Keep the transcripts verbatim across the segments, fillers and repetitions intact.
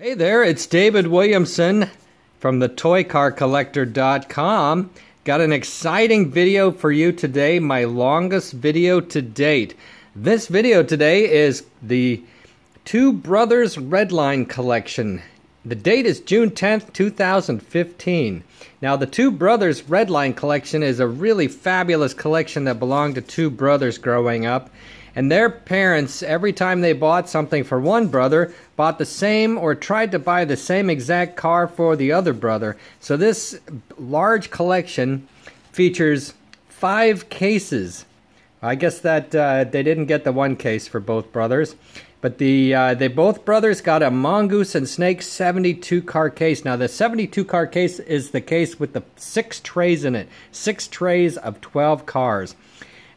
Hey there, it's David Williamson from the Toy Car Collector dot com. Got an exciting video for you today, my longest video to date. This video today is the Two Brothers Redline Collection. The date is June tenth, two thousand fifteen. Now the Two Brothers Redline Collection is a really fabulous collection that belonged to two brothers growing up. And their parents, every time they bought something for one brother, bought the same or tried to buy the same exact car for the other brother. So this large collection features five cases. I guess that uh, they didn't get the one case for both brothers. But the uh, they both brothers got a Mongoose and Snake seventy-two car case. Now, the seventy-two car case is the case with the six trays in it. Six trays of twelve cars.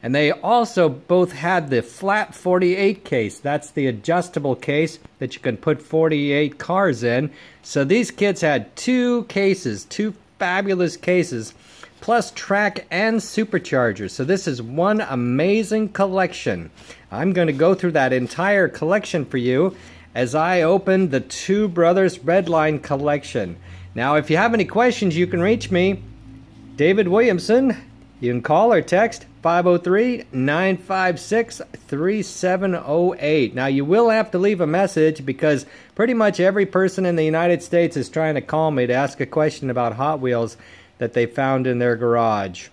And they also both had the flat forty-eight case. That's the adjustable case that you can put forty-eight cars in. So these kids had two cases, two fabulous cases, plus track and superchargers. So this is one amazing collection. I'm going to go through that entire collection for you as I open the Two Brothers Redline Collection. Now, if you have any questions, you can reach me, David Williamson. You can call or text five oh three, nine five six, three seven oh eight. Now, you will have to leave a message because pretty much every person in the United States is trying to call me to ask a question about Hot Wheels that they found in their garage.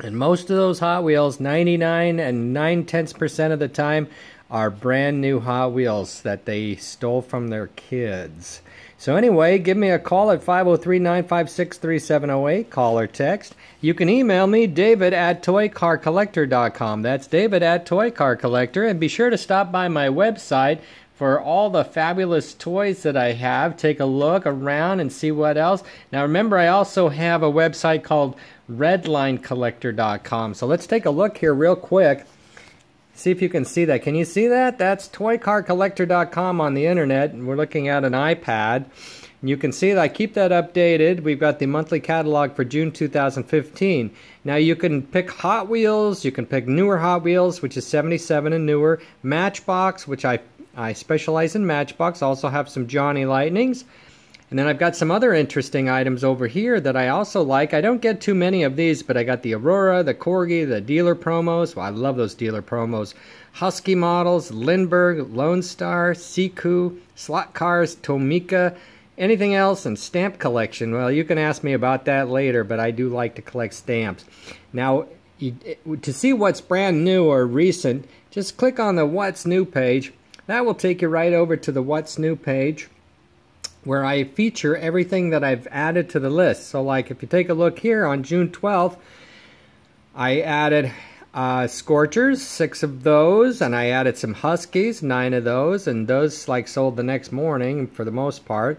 And most of those Hot Wheels, ninety-nine and nine tenths percent of the time, are brand new Hot Wheels that they stole from their kids. So anyway, give me a call at five oh three, nine five six, three seven oh eight, call or text. You can email me, David at Toy Car Collector dot com. That's David at Toy Car Collector. And be sure to stop by my website for all the fabulous toys that I have. Take a look around and see what else. Now remember, I also have a website called Redline Collector dot com. So let's take a look here real quick. See if you can see that. Can you see that? That's Toy Car Collector dot com on the internet, and we're looking at an iPad. And you can see that I keep that updated. We've got the monthly catalog for June two thousand fifteen. Now you can pick Hot Wheels, you can pick newer Hot Wheels, which is seventy-seven and newer. Matchbox, which I, I specialize in Matchbox. I also have some Johnny Lightnings. And then I've got some other interesting items over here that I also like. I don't get too many of these, but I got the Aurora, the Corgi, the dealer promos. Well, I love those dealer promos. Husky models, Lindbergh, Lone Star, Siku, slot cars, Tomica, anything else, and stamp collection. Well, you can ask me about that later, but I do like to collect stamps. Now, to see what's brand new or recent, just click on the What's New page. That will take you right over to the What's New page, where I feature everything that I've added to the list. So like if you take a look here on June twelfth, I added uh, Scorchers, six of those, and I added some Huskies, nine of those, and those like sold the next morning for the most part.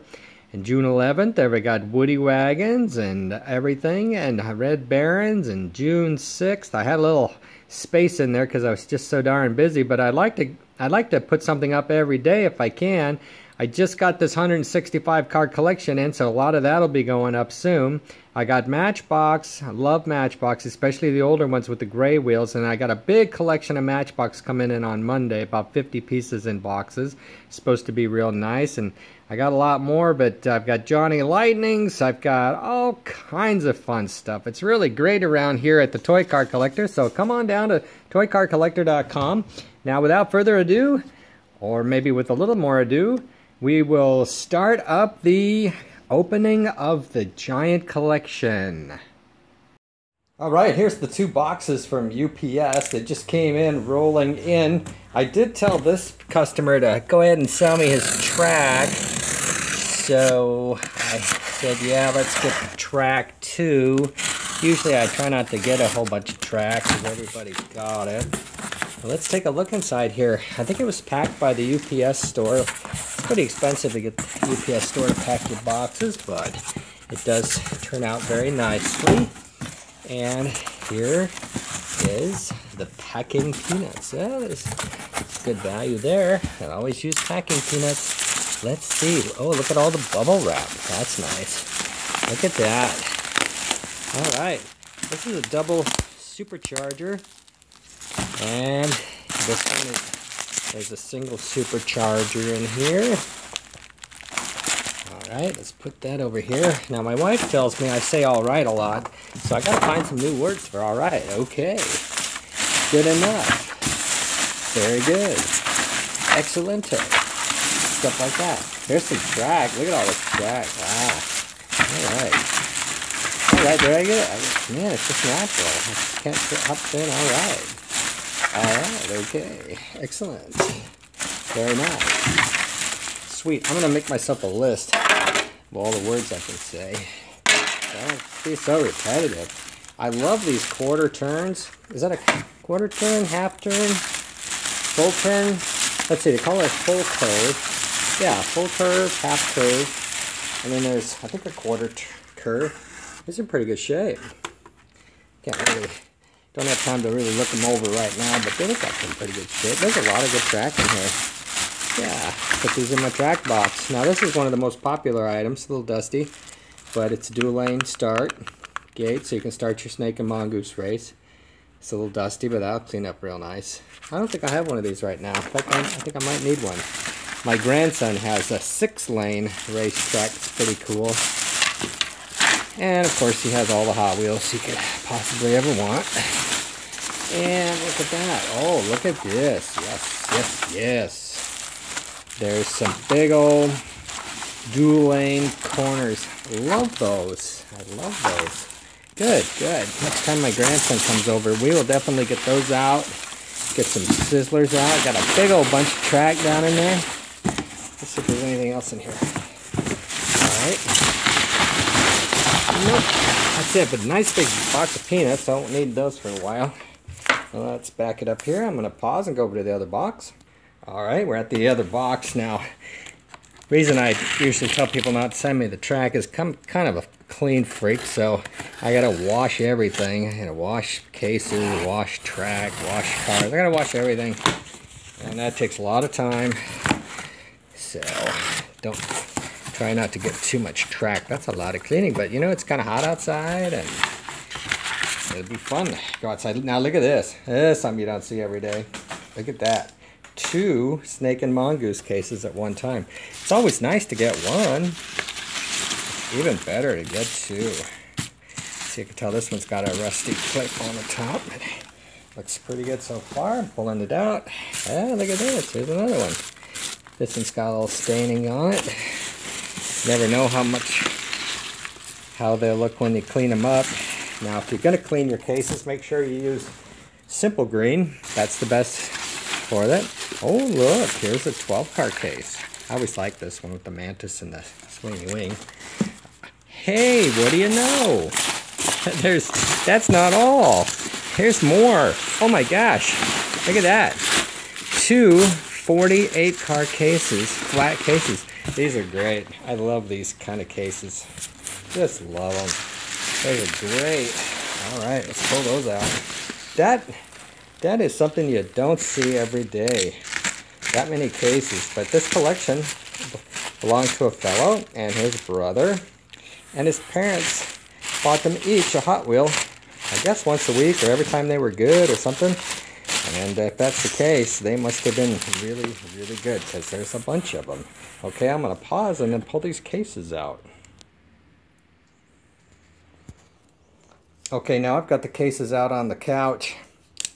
And June eleventh, there we got Woody Wagons and everything, and Red Barons, and June sixth, I had a little space in there because I was just so darn busy, but I'd like to, I'd like to put something up every day if I can. I just got this one hundred sixty-five car collection in, so a lot of that will be going up soon. I got Matchbox. I love Matchbox, especially the older ones with the gray wheels. And I got a big collection of Matchbox coming in on Monday, about fifty pieces in boxes. It's supposed to be real nice. And I got a lot more, but I've got Johnny Lightnings. I've got all kinds of fun stuff. It's really great around here at the Toy Car Collector, so come on down to Toy Car Collector dot com. Now, without further ado, or maybe with a little more ado, we will start up the opening of the giant collection. All right, here's the two boxes from U P S that just came in rolling in. I did tell this customer to go ahead and sell me his track. So I said, yeah, let's get the track two. Usually I try not to get a whole bunch of tracks because everybody's got it. Let's take a look inside here. I think it was packed by the U P S store. It's pretty expensive to get the U P S store to pack your boxes, but it does turn out very nicely. And here is the packing peanuts. Yeah, there's good value there. I always use packing peanuts. Let's see. Oh, look at all the bubble wrap. That's nice. Look at that. All right. This is a double supercharger. And this one is, there's a single supercharger in here. right, let's put that over here. Now my wife tells me I say all right a lot, so I gotta find some new words for all right. Okay, good enough, very good, excellente, stuff like that. Here's some track, look at all this track, wow, all right. Right there, I get it. Man, it's just natural. I can't get up in. All right. All right. Okay. Excellent. Very nice. Sweet. I'm gonna make myself a list of all the words I can say. Don't be so repetitive. I love these quarter turns. Is that a quarter turn, half turn, full turn? Let's see. They call it a full curve. Yeah, full curve, half curve, and then there's I think a quarter curve. It's in pretty good shape. Can't really, don't have time to really look them over right now, but they look like they're in pretty good shape. There's a lot of good track in here. Yeah, put these in my track box. Now this is one of the most popular items, a little dusty, but it's a dual lane start gate, so you can start your Snake and Mongoose race. It's a little dusty, but that'll clean up real nice. I don't think I have one of these right now. In fact, I think I might need one. My grandson has a six lane racetrack. It's pretty cool. And of course he has all the Hot Wheels you could possibly ever want. And look at that. Oh, look at this. Yes, yes, yes. There's some big old dual lane corners. Love those. I love those. Good, good. Next time my grandson comes over, we will definitely get those out. Get some sizzlers out. Got a big old bunch of track down in there. Let's see if there's anything else in here. All right. Nope, that's it, but nice big box of peanuts. I won't need those for a while. Let's back it up here. I'm going to pause and go over to the other box. All right, we're at the other box now. Reason I usually tell people not to send me the track is I'm kind of a clean freak, so I got to wash everything. I got to wash cases, wash track, wash cars. I got to wash everything, and that takes a lot of time, so don't... Try not to get too much track. That's a lot of cleaning, but you know, it's kind of hot outside and it'll be fun to go outside. Now look at this. This is something you don't see every day. Look at that. Two Snake and Mongoose cases at one time. It's always nice to get one. Even better to get two. So you can tell this one's got a rusty clip on the top. It looks pretty good so far. Pulling it out. Ah, look at this. Here's another one. This one's got a little staining on it. Never know how much, how they'll look when you clean them up. Now, if you're going to clean your cases, make sure you use Simple Green. That's the best for that. Oh, look, here's a twelve car case. I always like this one with the mantis and the swingy wing. Hey, what do you know? There's, that's not all. Here's more. Oh my gosh, look at that. Two forty-eight car cases, flat cases. These are great. I love these kind of cases. Just love them. Those are great. All right, let's pull those out. That, that is something you don't see every day. That many cases. But this collection belongs to a fellow and his brother. And his parents bought them each a Hot Wheel, I guess once a week or every time they were good or something. And if that's the case, they must have been really, really good, because there's a bunch of them. Okay, I'm going to pause and then pull these cases out. Okay, now I've got the cases out on the couch.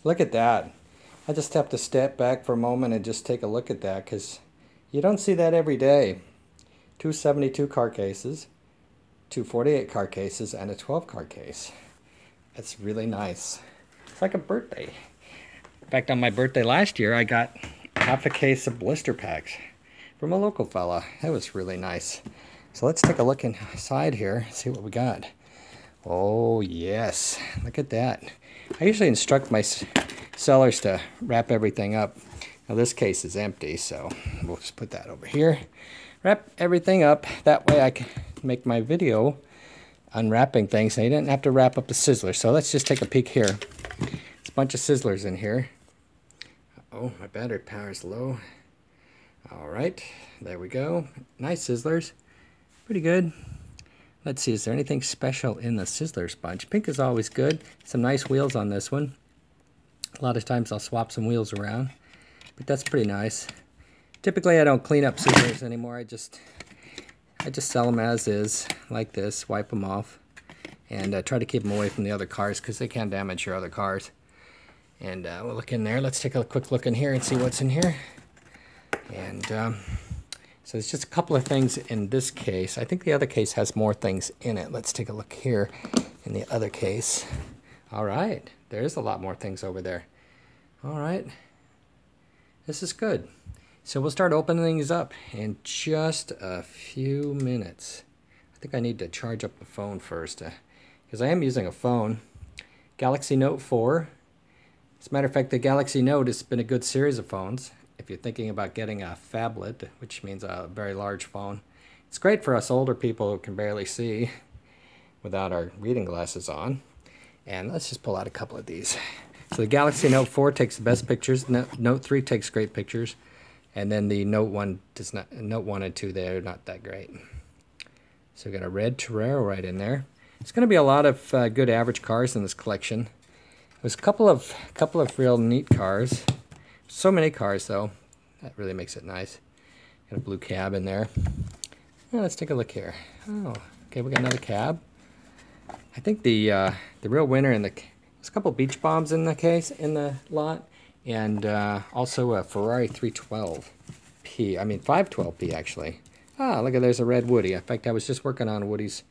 Look at that. I just have to step back for a moment and just take a look at that, because you don't see that every day. Two seventy-two car cases, two forty-eight car cases, and a twelve car case. That's really nice. It's like a birthday. In fact, on my birthday last year, I got half a case of blister packs from a local fella. That was really nice. So let's take a look inside here, see what we got. Oh, yes. Look at that. I usually instruct my sellers to wrap everything up. Now, this case is empty, so we'll just put that over here. Wrap everything up. That way I can make my video unwrapping things, and you didn't have to wrap up the sizzler. So let's just take a peek here. It's a bunch of sizzlers in here. Oh, my battery power is low. All right, there we go. Nice sizzlers, pretty good. Let's see, is there anything special in the sizzlers bunch? Pink is always good. Some nice wheels on this one. A lot of times I'll swap some wheels around, but that's pretty nice. Typically I don't clean up sizzlers anymore. I just I just sell them as is, like this, wipe them off, and uh, try to keep them away from the other cars because they can damage your other cars. And uh, we'll look in there. Let's take a quick look in here and see what's in here. And um, so it's just a couple of things in this case. I think the other case has more things in it. Let's take a look here in the other case. All right, there is a lot more things over there. All right, this is good. So we'll start opening things up in just a few minutes. I think I need to charge up the phone first because uh, I am using a phone. Galaxy Note four. As a matter of fact, the Galaxy Note has been a good series of phones. If you're thinking about getting a phablet, which means a very large phone, it's great for us older people who can barely see without our reading glasses on. And let's just pull out a couple of these. So the Galaxy Note four takes the best pictures. Note three takes great pictures. And then the Note one does not. Note one and two, they're not that great. So we got a red Torero right in there. It's going to be a lot of uh, good average cars in this collection. There's a couple of couple of real neat cars. So many cars though. That really makes it nice. Got a blue cab in there. Now let's take a look here. Oh, okay, we got another cab. I think the uh, the real winner in the there's a couple Beach Bombs in the case in the lot, and uh, also a Ferrari three twelve P. I mean five twelve P actually. Ah, look at there's a red Woody. In fact, I was just working on Woodies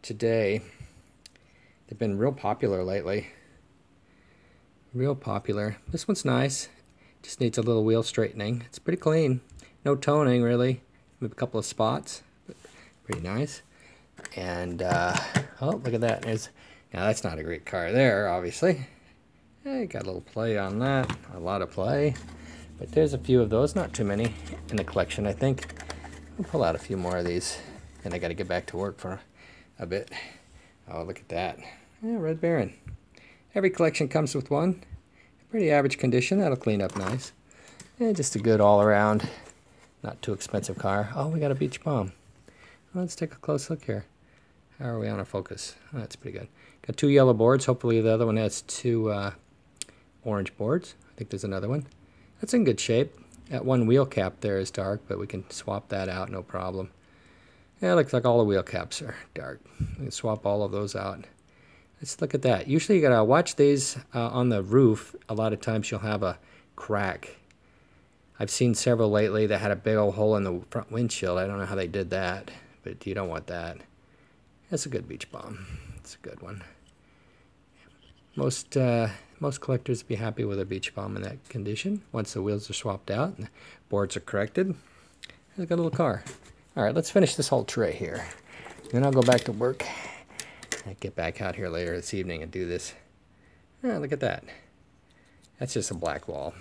today. They've been real popular lately. Real popular. This one's nice. Just needs a little wheel straightening. It's pretty clean. No toning really. Maybe a couple of spots. But pretty nice. And uh, oh, look at that. There's, now that's not a great car there, obviously. Hey, got a little play on that. A lot of play. But there's a few of those. Not too many in the collection, I think. We'll pull out a few more of these. And I got to get back to work for a bit. Oh, look at that. Yeah, Red Baron. Every collection comes with one. Pretty average condition. That'll clean up nice. And just a good all-around, not too expensive car. Oh, we got a Beach Bomb. Let's take a close look here. How are we on our focus? Oh, that's pretty good. Got two yellow boards. Hopefully the other one has two uh, orange boards. I think there's another one. That's in good shape. That one wheel cap there is dark, but we can swap that out, no problem. Yeah, it looks like all the wheel caps are dark. We can swap all of those out. Let's look at that. Usually you gotta watch these uh, on the roof. A lot of times you'll have a crack. I've seen several lately that had a big old hole in the front windshield. I don't know how they did that, but you don't want that. That's a good Beach Bomb. It's a good one. Most uh, most collectors would be happy with a Beach Bomb in that condition once the wheels are swapped out and the boards are corrected. It's a good little car. All right, let's finish this whole tray here. Then I'll go back to work. I'll get back out here later this evening and do this. Ah, look at that. That's just a black wall.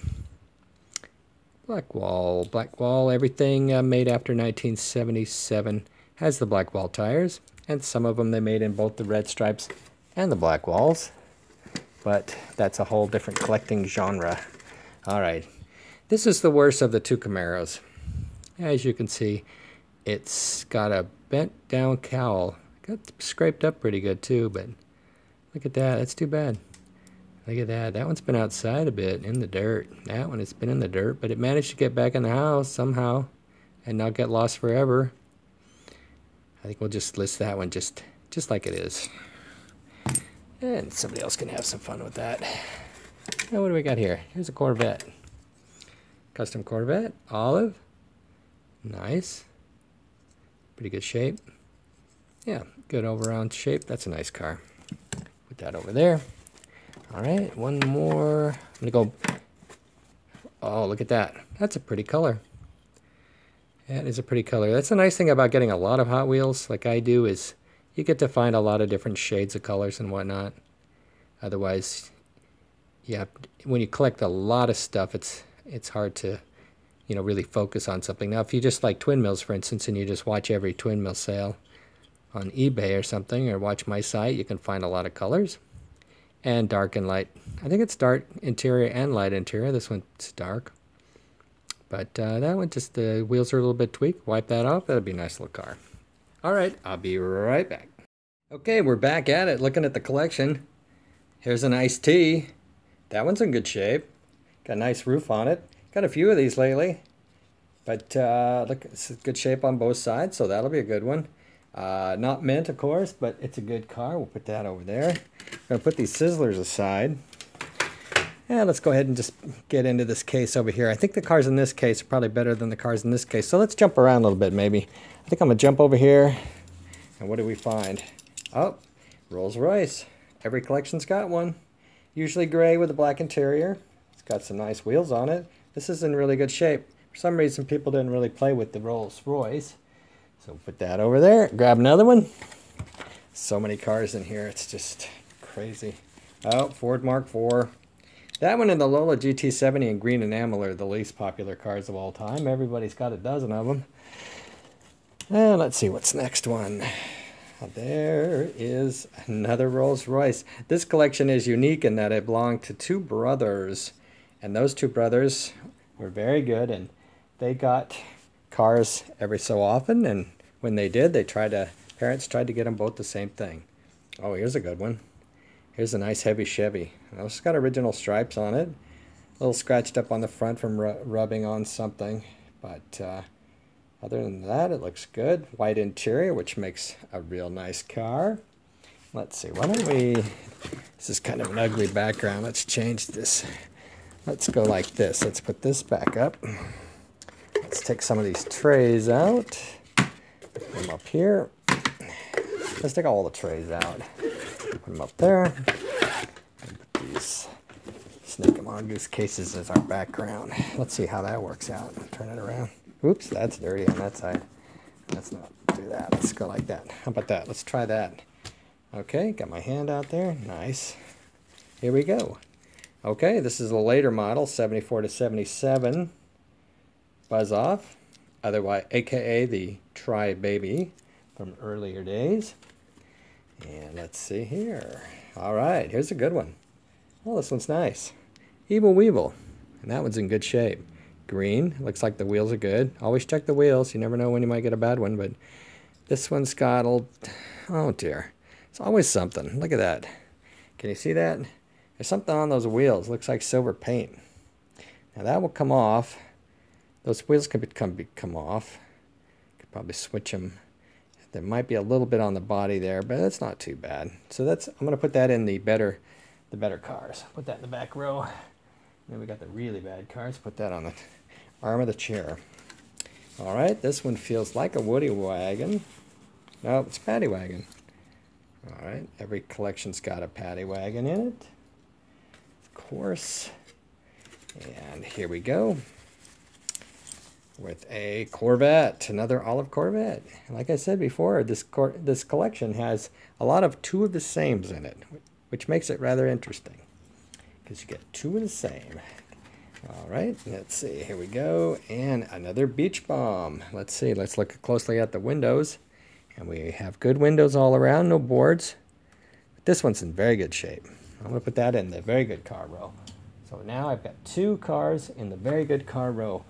Black wall, black wall, everything uh, made after nineteen seventy-seven has the black wall tires. And some of them they made in both the red stripes and the black walls. But that's a whole different collecting genre. All right. This is the worst of the two Camaros. As you can see, it's got a bent down cowl. Got scraped up pretty good too, but look at that. That's too bad. Look at that. That one's been outside a bit in the dirt. That one has been in the dirt, but it managed to get back in the house somehow and not get lost forever. I think we'll just list that one just just like it is. And somebody else can have some fun with that. Now what do we got here? Here's a Corvette. Custom Corvette. Olive. Nice. Pretty good shape. Yeah, good all-around shape. That's a nice car. Put that over there. All right, one more. I'm going to go... Oh, look at that. That's a pretty color. That is a pretty color. That's the nice thing about getting a lot of Hot Wheels, like I do, is you get to find a lot of different shades of colors and whatnot. Otherwise, you have to, when you collect a lot of stuff, it's it's hard to, you know, really focus on something. Now, if you just like Twin Mills, for instance, and you just watch every Twin Mill sale on eBay or something, or watch my site, you can find a lot of colors. And dark and light. I think it's dark interior and light interior. This one's dark. But uh, that one, just the wheels are a little bit tweaked. Wipe that off. That'll be a nice little car. All right, I'll be right back. Okay, we're back at it, looking at the collection. Here's an Iced Tea. That one's in good shape. Got a nice roof on it. Got a few of these lately. But uh, look, it's in good shape on both sides, so that'll be a good one. Uh, not mint, of course, but it's a good car. We'll put that over there. I'm going to put these sizzlers aside. And let's go ahead and just get into this case over here. I think the cars in this case are probably better than the cars in this case. So let's jump around a little bit, maybe. I think I'm going to jump over here. And what do we find? Oh, Rolls-Royce. Every collection's got one. Usually gray with a black interior. It's got some nice wheels on it. This is in really good shape. For some reason, people didn't really play with the Rolls-Royce. So put that over there. Grab another one. So many cars in here. It's just crazy. Oh, Ford Mark four. That one and the Lola G T seventy in green enamel are the least popular cars of all time. Everybody's got a dozen of them. And let's see what's next one. There is another Rolls-Royce. This collection is unique in that it belonged to two brothers. And those two brothers were very good. And they got cars every so often. And when they did, they tried to, parents tried to get them both the same thing. Oh, here's a good one. Here's a nice heavy Chevy. Now, it's got original stripes on it. A little scratched up on the front from ru rubbing on something. But uh, other than that, it looks good. White interior, which makes a real nice car. Let's see, why don't we... This is kind of an ugly background. Let's change this. Let's go like this. Let's put this back up. Let's take some of these trays out. Put them up here. Let's take all the trays out. Put them up there. And put these Snake and Mongoose cases as our background. Let's see how that works out. Turn it around. Oops, that's dirty on that side. Let's not do that. Let's go like that. How about that? Let's try that. Okay, got my hand out there. Nice. Here we go. Okay, this is a later model, seventy-four to seventy-seven. Buzz Off, otherwise, A K A the Tri Baby from earlier days. And let's see here. All right, here's a good one. Well, this one's nice. Evil Weevil. And that one's in good shape. Green. Looks like the wheels are good. Always check the wheels. You never know when you might get a bad one. But this one's got old... Oh, dear. It's always something. Look at that. Can you see that? There's something on those wheels. Looks like silver paint. Now, that will come off. Those wheels could become, come off. Could probably switch them. There might be a little bit on the body there, but that's not too bad. So that's, I'm gonna put that in the better, the better cars. Put that in the back row. And then we got the really bad cars. Put that on the arm of the chair. All right, this one feels like a Woody wagon. No, it's Paddy Wagon. All right, every collection's got a Paddy Wagon in it, of course. And here we go. With a Corvette, another olive Corvette. Like I said before, this cor this collection has a lot of two of the sames in it, which makes it rather interesting because you get two of the same. All right, let's see. Here we go, and another Beach Bomb. Let's see. Let's look closely at the windows, and we have good windows all around, no boards. But this one's in very good shape. I'm gonna put that in the very good car row. So now I've got two cars in the very good car row.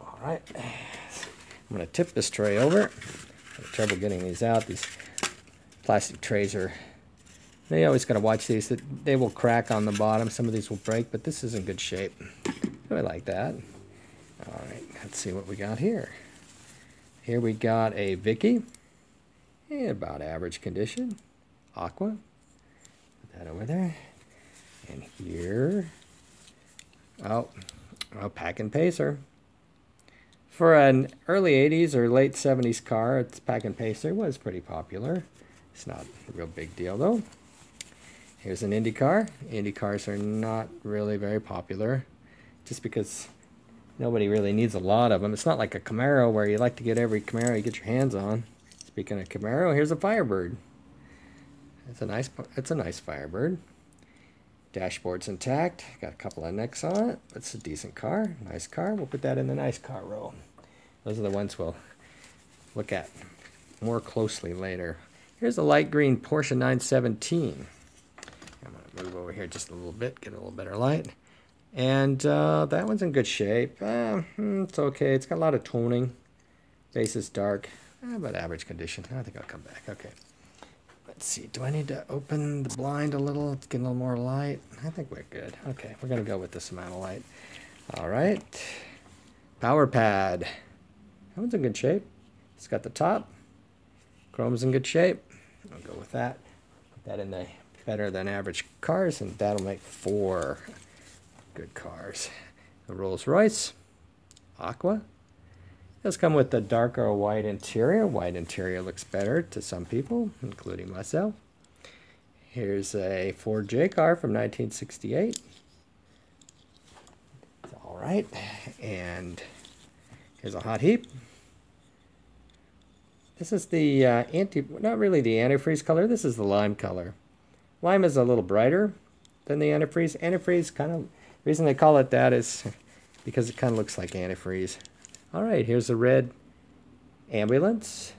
All right, I'm going to tip this tray over. I have trouble getting these out. These plastic trays are, you always got to watch these. They will crack on the bottom. Some of these will break, but this is in good shape. I like that. All right, let's see what we got here. Here we got a Vicky, in about average condition. Aqua, put that over there. And here, oh, a Pack and Pacer. For an early eighties or late seventies car, it's Pack and Pacer was pretty popular. It's not a real big deal though. Here's an Indy car. Indy cars are not really very popular just because nobody really needs a lot of them. It's not like a Camaro where you like to get every Camaro you get your hands on. Speaking of Camaro, here's a Firebird. It's a nice, it's a nice Firebird. Dashboard's intact, got a couple of necks on it. That's a decent car, nice car. We'll put that in the nice car row. Those are the ones we'll look at more closely later. Here's a light green Porsche nine seventeen. I'm gonna move over here just a little bit, get a little better light. And uh, that one's in good shape. Uh, it's okay, it's got a lot of toning. Base is dark, uh, but average condition. I think I'll come back, okay. Let's see, do I need to open the blind a little, get a little more light? I think we're good. Okay, we're going to go with this amount of light. All right, Power pad. That one's in good shape. It's got the top. Chrome's in good shape. I'll go with that. Put that in the better than average cars, and that'll make four good cars. The Rolls-Royce Aqua. Does come with the darker white interior. White interior looks better to some people, including myself. Here's a Ford J Car from nineteen sixty-eight. It's all right. And here's a hot heap. This is the uh, anti, not really the antifreeze color. This is the lime color. Lime is a little brighter than the antifreeze. Antifreeze kind of, the reason they call it that is because it kind of looks like antifreeze. All right, here's a red Ambulance.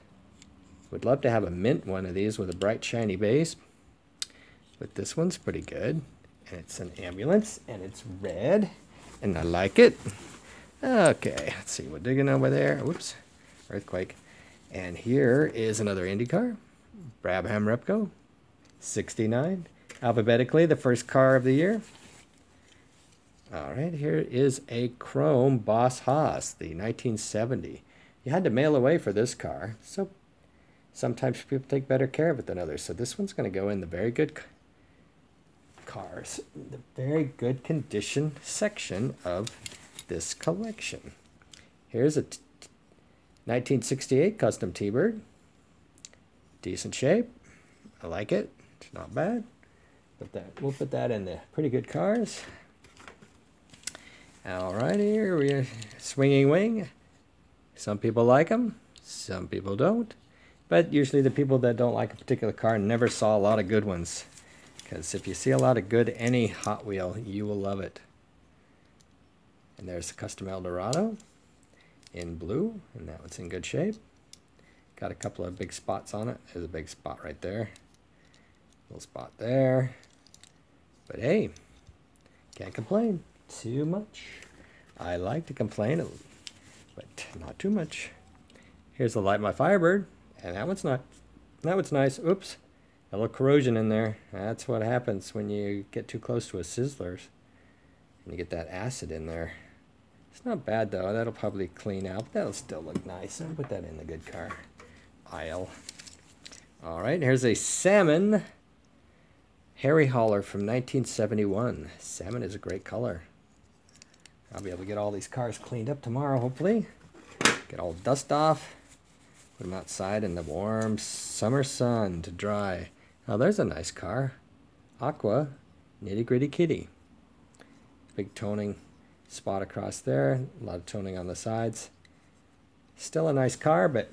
Would love to have a mint one of these with a bright shiny base. But this one's pretty good. And it's an Ambulance, and it's red, and I like it. Okay, let's see, we're digging over there. Whoops, earthquake. And here is another Indy car, Brabham Repco, sixty-nine. Alphabetically, the first car of the year. All right, here is a chrome Boss Hoss, the nineteen seventy. You had to mail away for this car, so sometimes people take better care of it than others. So this one's going to go in the very good cars, the very good condition section of this collection. Here's a nineteen sixty-eight Custom T-Bird. Decent shape. I like it. It's not bad. But that, we'll put that in the pretty good cars. All right, here we are, swinging wing. Some people like them, some people don't. But usually the people that don't like a particular car never saw a lot of good ones. Because if you see a lot of good any Hot Wheel, you will love it. And there's the Custom Eldorado in blue, and that one's in good shape. Got a couple of big spots on it. There's a big spot right there. Little spot there. But hey, can't complain. Too much. I like to complain, but not too much. Here's the Light My Firebird, and that one's not. That one's nice. Oops, a little corrosion in there. That's what happens when you get too close to a Sizzlers, and you get that acid in there. It's not bad though. That'll probably clean out. That'll still look nice. I'll put that in the good car aisle. All right. Here's a salmon Harry Holler from nineteen seventy-one. Salmon is a great color. I'll be able to get all these cars cleaned up tomorrow, hopefully. Get all the dust off. Put them outside in the warm summer sun to dry. Now there's a nice car. Aqua Nitty Gritty Kitty. Big toning spot across there. A lot of toning on the sides. Still a nice car, but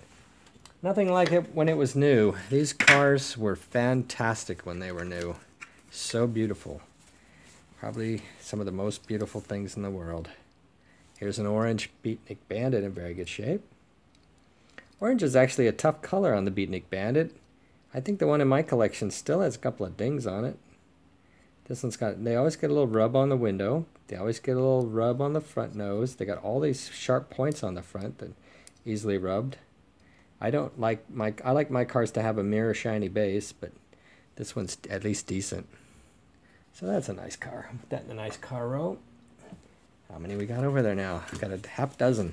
nothing like it when it was new. These cars were fantastic when they were new. So beautiful. Probably some of the most beautiful things in the world. Here's an orange Beatnik Bandit in very good shape. Orange is actually a tough color on the Beatnik Bandit. I think the one in my collection still has a couple of dings on it. This one's got, they always get a little rub on the window. They always get a little rub on the front nose. They got all these sharp points on the front that easily rubbed. I don't like my, I like my cars to have a mirror shiny base, but this one's at least decent. So that's a nice car. Put that in a nice car row. How many we got over there now? We've got a half dozen.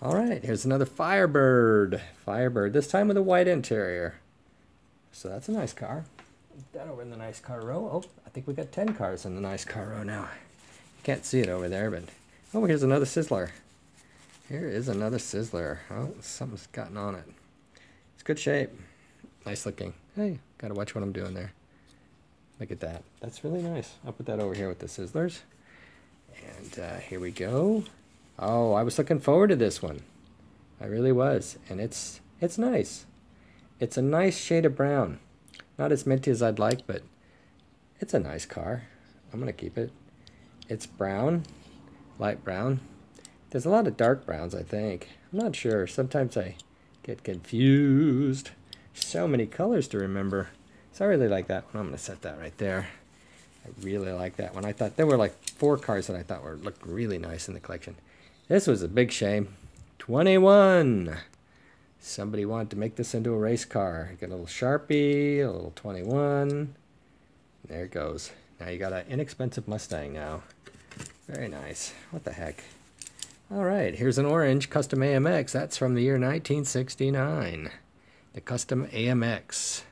All right, here's another Firebird. Firebird, this time with a white interior. So that's a nice car. Put that over in the nice car row. Oh, I think we got ten cars in the nice car row now. You can't see it over there, but... Oh, here's another Sizzler. Here is another Sizzler. Oh, something's gotten on it. It's good shape. Nice looking. Hey, gotta watch what I'm doing there. Look at that. That's really nice. I'll put that over here with the Sizzlers. And uh, here we go. Oh, I was looking forward to this one. I really was. And it's it's nice. It's a nice shade of brown. Not as minty as I'd like, but it's a nice car. I'm going to keep it. It's brown. Light brown. There's a lot of dark browns, I think. I'm not sure. Sometimes I get confused. So many colors to remember. So I really like that one. I'm going to set that right there. I really like that one. I thought there were like four cars that I thought were looked really nice in the collection. This was a big shame. twenty-one. Somebody wanted to make this into a race car. You get a little Sharpie, a little twenty-one. There it goes. Now you got an inexpensive Mustang now. Very nice. What the heck? All right, here's an orange Custom A M X. That's from the year nineteen sixty-nine. The Custom A M X.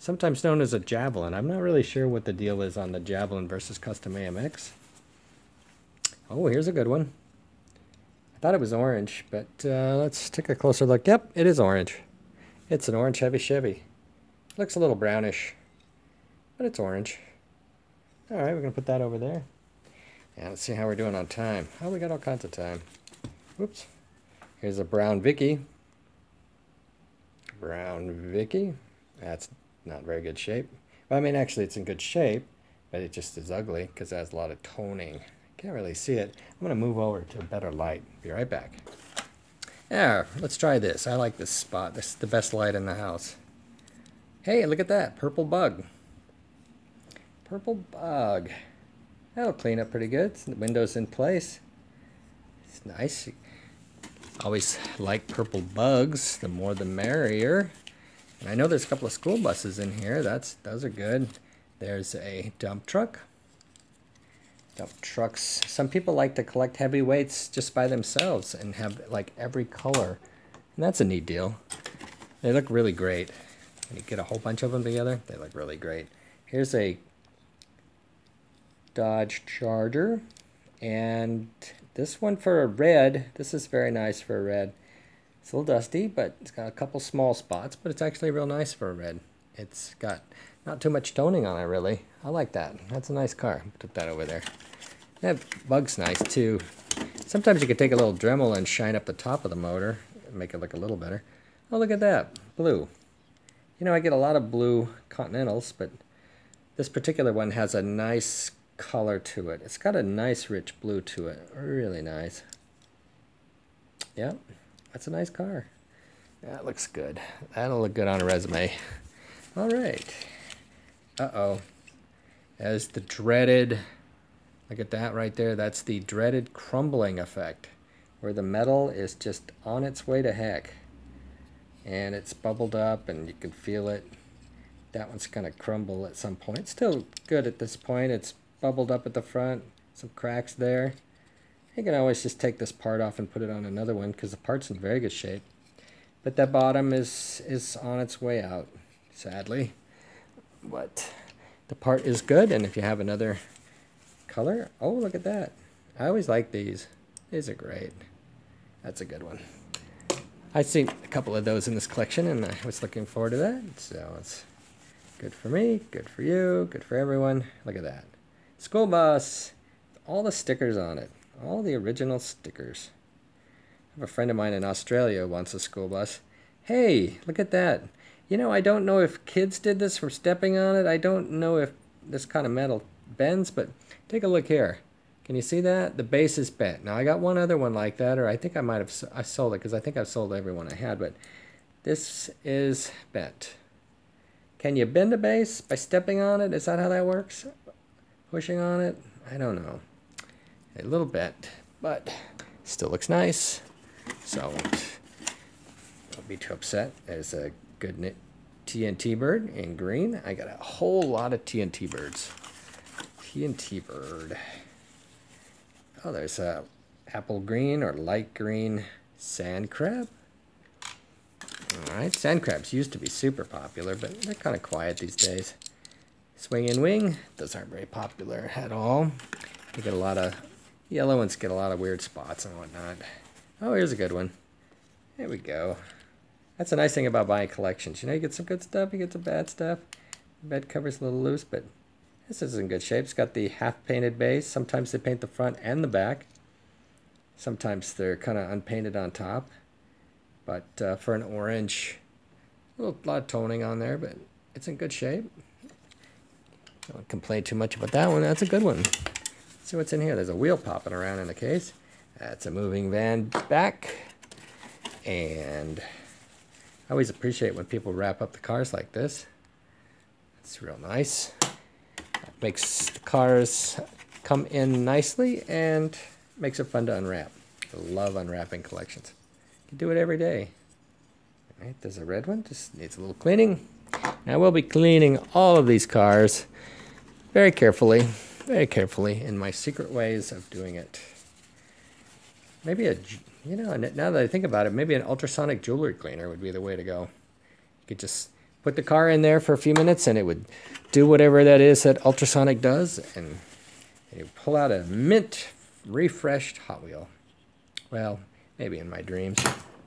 Sometimes known as a Javelin. I'm not really sure what the deal is on the Javelin versus Custom A M X. Oh, here's a good one. I thought it was orange, but uh, let's take a closer look. Yep, it is orange. It's an orange Heavy Chevy. Looks a little brownish, but it's orange. All right, we're going to put that over there. And let's see how we're doing on time. Oh, we got all kinds of time. Whoops. Here's a Brown Vicky. Brown Vicky. That's not very good shape. Well, I mean, actually, it's in good shape, but it just is ugly because it has a lot of toning. Can't really see it. I'm going to move over to a better light. Be right back. Yeah, let's try this. I like this spot. This is the best light in the house. Hey, look at that. Purple bug. Purple bug. That'll clean up pretty good. The window's in place. It's nice. Always like purple bugs. The more the merrier. And I know there's a couple of school buses in here. That's those are good. There's a dump truck. Dump trucks. Some people like to collect heavy weights just by themselves and have like every color. And that's a neat deal. They look really great. When you get a whole bunch of them together, they look really great. Here's a Dodge Charger. And this one for a red. This is very nice for a red. It's a little dusty, but it's got a couple small spots, but it's actually real nice for a red. It's got not too much toning on it, really. I like that. That's a nice car. Put that over there. That bug's nice, too. Sometimes you could take a little Dremel and shine up the top of the motor and make it look a little better. Oh, look at that. Blue. You know, I get a lot of blue Continentals, but this particular one has a nice color to it. It's got a nice, rich blue to it. Really nice. Yep. Yeah. That's a nice car. That looks good. That'll look good on a resume. All right. Uh-oh. As the dreaded, look at that right there. That's the dreaded crumbling effect, where the metal is just on its way to heck. And it's bubbled up, and you can feel it. That one's going to crumble at some point. It's still good at this point. It's bubbled up at the front. Some cracks there. You can always just take this part off and put it on another one because the part's in very good shape. But that bottom is is on its way out, sadly. But the part is good, and if you have another color, oh, look at that. I always like these. These are great. That's a good one. I've seen a couple of those in this collection, and I was looking forward to that. So it's good for me, good for you, good for everyone. Look at that. School bus. All the stickers on it. All the original stickers. I have a friend of mine in Australia wants a school bus. Hey, look at that. You know, I don't know if kids did this from stepping on it. I don't know if this kind of metal bends, but take a look here. Can you see that? The base is bent. Now, I got one other one like that, or I think I might have I sold it, because I think I've sold every one I had, but this is bent. Can you bend a base by stepping on it? Is that how that works? Pushing on it? I don't know. A little bent, but still looks nice, so I won't, won't be too upset. There's a good knit T N T Bird in green. I got a whole lot of T N T Birds. T N T Bird. Oh, there's a apple green or light green sand crab. All right, sand crabs used to be super popular, but they're kind of quiet these days. Swing and wing, those aren't very popular at all. You get a lot of... Yellow ones get a lot of weird spots and whatnot. Oh, here's a good one. There we go. That's a nice thing about buying collections. You know, you get some good stuff, you get some bad stuff. The bed cover's a little loose, but this is in good shape. It's got the half-painted base. Sometimes they paint the front and the back. Sometimes they're kind of unpainted on top. But uh, for an orange, a little, lot of toning on there, but it's in good shape. Don't complain too much about that one. That's a good one. See what's in here. There's a wheel popping around in the case. That's a moving van back. And I always appreciate when people wrap up the cars like this. It's real nice. That makes the cars come in nicely and makes it fun to unwrap. I love unwrapping collections. You do it every day. All right, there's a red one. Just needs a little cleaning. Now we'll be cleaning all of these cars very carefully. Very carefully in my secret ways of doing it. Maybe a, you know, now that I think about it, maybe an ultrasonic jewelry cleaner would be the way to go. You could just put the car in there for a few minutes and it would do whatever that is that ultrasonic does, and you pull out a mint refreshed Hot Wheel. Well, maybe in my dreams.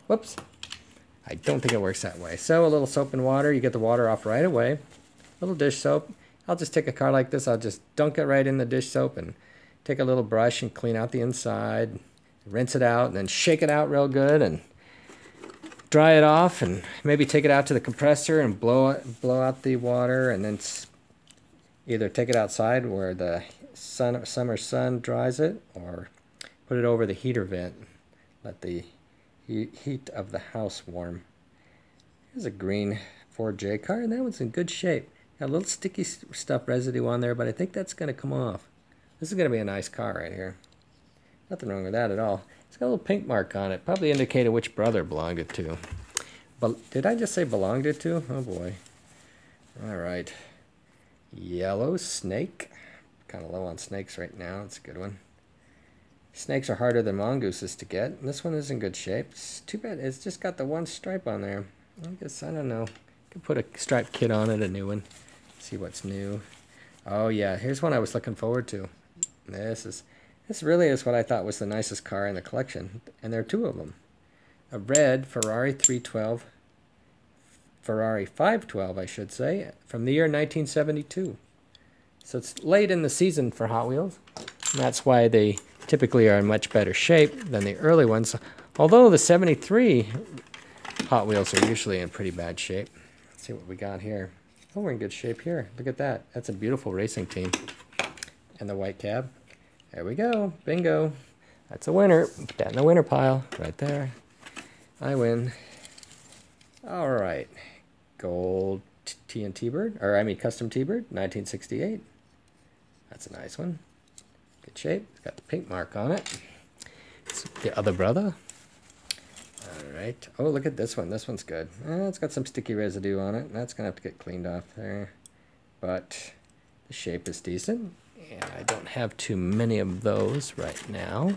Whoops. I don't think it works that way. So a little soap and water, you get the water off right away. A little dish soap. I'll just take a car like this, I'll just dunk it right in the dish soap and take a little brush and clean out the inside, rinse it out, and then shake it out real good and dry it off, and maybe take it out to the compressor and blow it, blow out the water, and then either take it outside where the sun, summer sun dries it, or put it over the heater vent. Let the heat of the house warm. Here's a green Ford J Car, and that one's in good shape. Got a little sticky stuff residue on there, but I think that's going to come off. This is going to be a nice car right here. Nothing wrong with that at all. It's got a little pink mark on it. Probably indicated which brother belonged it to. But did I just say belonged it to? Oh boy. All right. Yellow Snake. Kind of low on snakes right now. It's a good one. Snakes are harder than mongooses to get. And this one is in good shape. It's too bad it's just got the one stripe on there. I guess, I don't know. Could put a stripe kit on it, a new one. See what's new. Oh yeah, here's one I was looking forward to. This is, this really is what I thought was the nicest car in the collection, and there are two of them. A red Ferrari three twelve, Ferrari five twelve, I should say, from the year nineteen seventy-two. So it's late in the season for Hot Wheels. And that's why they typically are in much better shape than the early ones, although the seventy-three Hot Wheels are usually in pretty bad shape. Let's see what we got here. Oh, we're in good shape here. Look at that. That's a beautiful racing team. And the white cab. There we go. Bingo. That's a winner. Put that in the winner pile right there. I win. All right. Gold T N T Bird, or I mean Custom T-Bird, nineteen sixty-eight. That's a nice one. Good shape. It's got the pink mark on it. It's the other brother. All right. Oh, look at this one. This one's good. Oh, it's got some sticky residue on it. And that's going to have to get cleaned off there. But the shape is decent. And I don't have too many of those right now.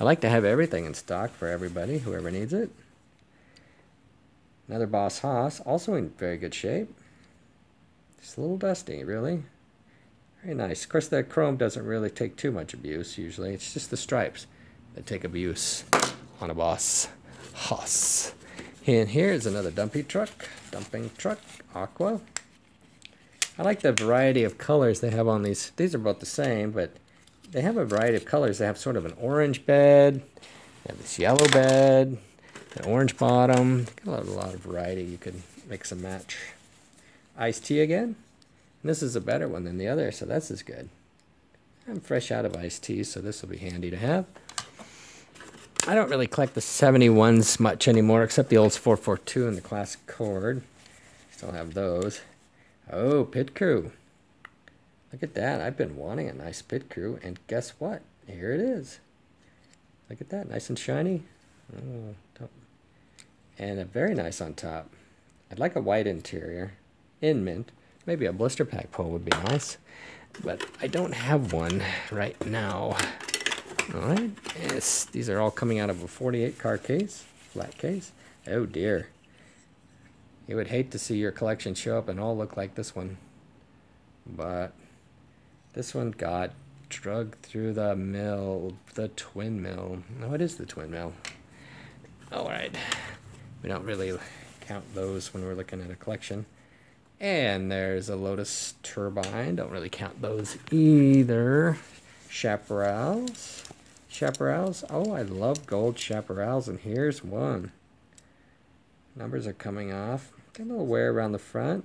I like to have everything in stock for everybody, whoever needs it. Another Boss Hoss, also in very good shape. Just a little dusty, really. Very nice. Of course, that chrome doesn't really take too much abuse, usually. It's just the stripes that take abuse on a Boss Hoss. And here is another dumpy truck, dumping truck, aqua. I like the variety of colors they have on these. These are both the same, but they have a variety of colors. They have sort of an orange bed, they have this yellow bed, an orange bottom. They got a lot of variety. You could mix and match. Iced tea again. And this is a better one than the other, so that's as good. I'm fresh out of iced tea, so this will be handy to have. I don't really collect the seventy-ones much anymore, except the old four forty-two and the classic Cord. Still have those. Oh, Pit Crew. Look at that. I've been wanting a nice Pit Crew, and guess what? Here it is. Look at that. Nice and shiny. Oh, don't. And a very nice on top. I'd like a white interior in mint. Maybe a blister pack pull would be nice, but I don't have one right now. All right, yes, these are all coming out of a forty-eight car case, flat case. Oh dear. You would hate to see your collection show up and all look like this one. But this one got drug through the mill, the twin mill. No, it is the twin mill. All right, we don't really count those when we're looking at a collection. And there's a Lotus Turbine. Don't really count those either. Chaparrals. Chaparrals. Oh, I love gold chaparrals, and here's one. Numbers are coming off. Got a little wear around the front.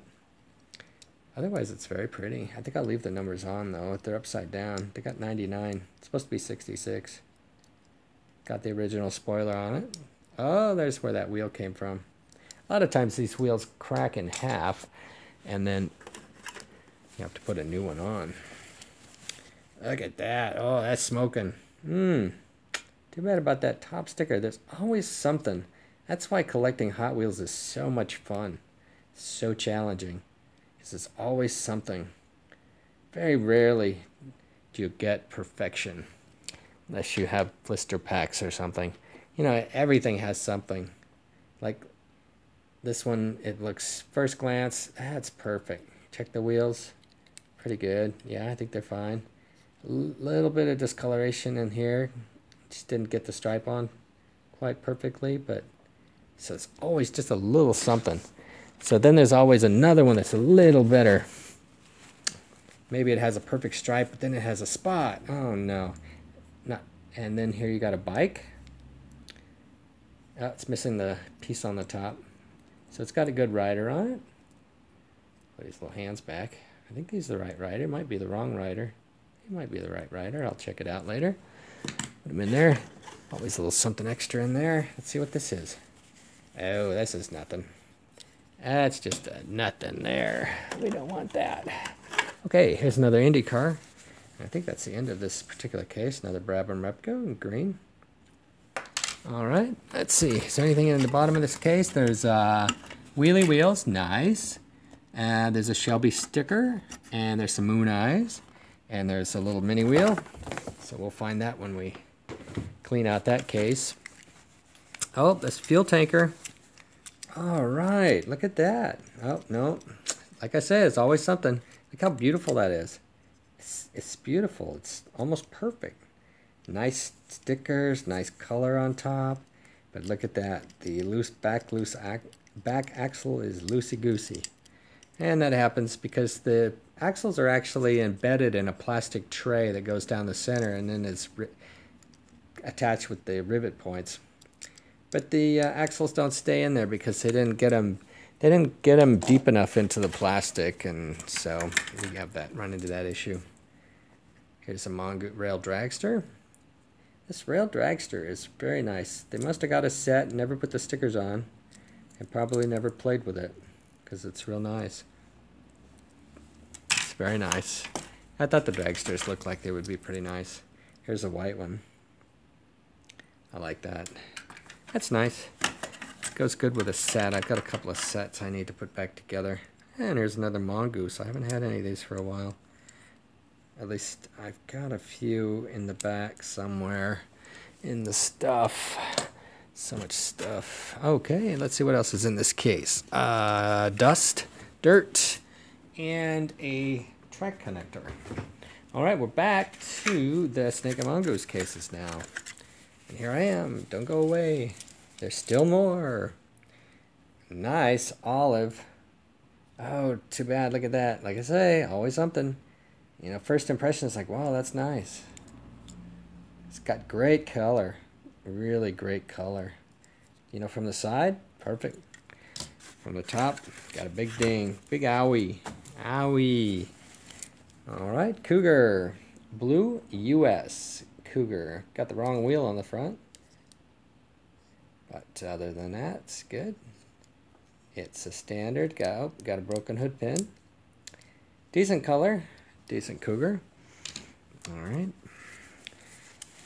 Otherwise, it's very pretty. I think I'll leave the numbers on, though. They're upside down. They got ninety-nine. It's supposed to be sixty-six. Got the original spoiler on it. Oh, there's where that wheel came from. A lot of times, these wheels crack in half, and then you have to put a new one on. Look at that. Oh, that's smoking. Mmm. Too bad about that top sticker. There's always something. That's why collecting Hot Wheels is so much fun. So challenging. Because there's always something. Very rarely do you get perfection. unless you have blister packs or something. You know, everything has something. Like this one, it looks, first glance, that's perfect. Check the wheels, pretty good. Yeah, I think they're fine. A little bit of discoloration in here. Just didn't get the stripe on quite perfectly, but so it's always just a little something. So then there's always another one that's a little better. Maybe it has a perfect stripe, but then it has a spot. Oh no. Not, and then here you got a bike. Oh, it's missing the piece on the top. So it's got a good rider on it. Put his little hands back. I think he's the right rider. Might be the wrong rider. He might be the right rider. I'll check it out later. Put him in there. Always a little something extra in there. Let's see what this is. Oh, this is nothing. That's just a nothing there. We don't want that. Okay, here's another Indy car. I think that's the end of this particular case. Another Brabham Repco in green. All right, let's see. Is there anything in the bottom of this case? There's uh, wheelie wheels, nice. Uh, there's a Shelby sticker, and there's some moon eyes, and there's a little mini wheel. So we'll find that when we clean out that case. Oh, this fuel tanker. All right, look at that. Oh, no. Like I said, it's always something. Look how beautiful that is. It's, it's beautiful. It's almost perfect. Nice stickers, nice color on top. But look at that. The loose back, loose back axle is loosey-goosey. And that happens because the axles are actually embedded in a plastic tray that goes down the center and then is attached with the rivet points. But the uh, axles don't stay in there because they didn't get them. They didn't get them deep enough into the plastic, and so we have that run into that issue. Here's a Mongoose rail dragster. This rail dragster is very nice. They must have got a set and never put the stickers on, and probably never played with it because it's real nice. It's very nice. I thought the dragsters looked like they would be pretty nice. Here's a white one. I like that. That's nice. Goes good with a set. I've got a couple of sets I need to put back together. And here's another Mongoose. I haven't had any of these for a while. At least I've got a few in the back somewhere in the stuff. So much stuff. Okay, let's see what else is in this case. Uh, dust, dirt, and a track connector. All right, we're back to the Snake and Mongoose cases now. And here I am. Don't go away. There's still more. Nice olive. Oh, too bad. Look at that. Like I say, always something. You know, first impression is like, wow, that's nice. It's got great color. Really great color. You know, from the side, perfect. From the top, got a big ding. Big owie. Owie. All right, Cougar. Blue U S Cougar. Got the wrong wheel on the front. But other than that, it's good. It's a standard. Got, oh, got a broken hood pin. Decent color. Decent Cougar. Alright.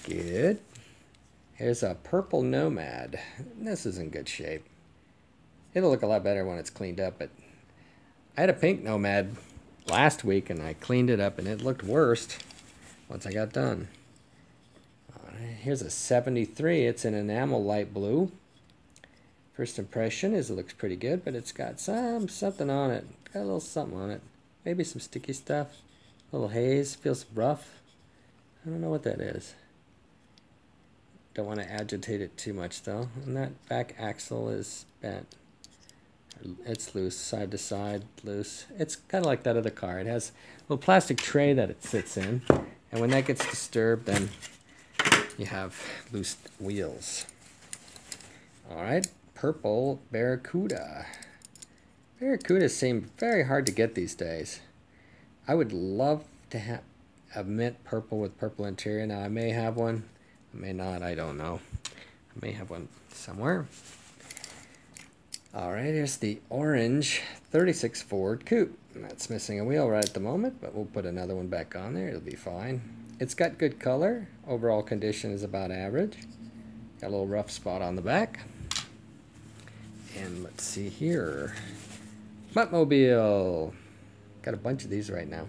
Good. Here's a purple Nomad. This is in good shape. It'll look a lot better when it's cleaned up, but I had a pink Nomad last week and I cleaned it up and it looked worst once I got done. Here's a seventy-three. It's an enamel light blue. First impression is it looks pretty good, but it's got some something on it. Got a little something on it. Maybe some sticky stuff. A little haze. Feels rough. I don't know what that is. Don't want to agitate it too much, though. And that back axle is bent. It's loose. Side to side. Loose. It's kind of like that other car. It has a little plastic tray that it sits in. And when that gets disturbed, then you have loose wheels. All right, purple Barracuda. Barracudas seem very hard to get these days. I would love to have a mint purple with purple interior. Now I may have one, I may not, I don't know. I may have one somewhere. All right, here's the orange thirty-six Ford Coupe. That's missing a wheel right at the moment, but we'll put another one back on there, it'll be fine. It's got good color. Overall condition is about average. Got a little rough spot on the back. And let's see here. Muttmobile. Got a bunch of these right now.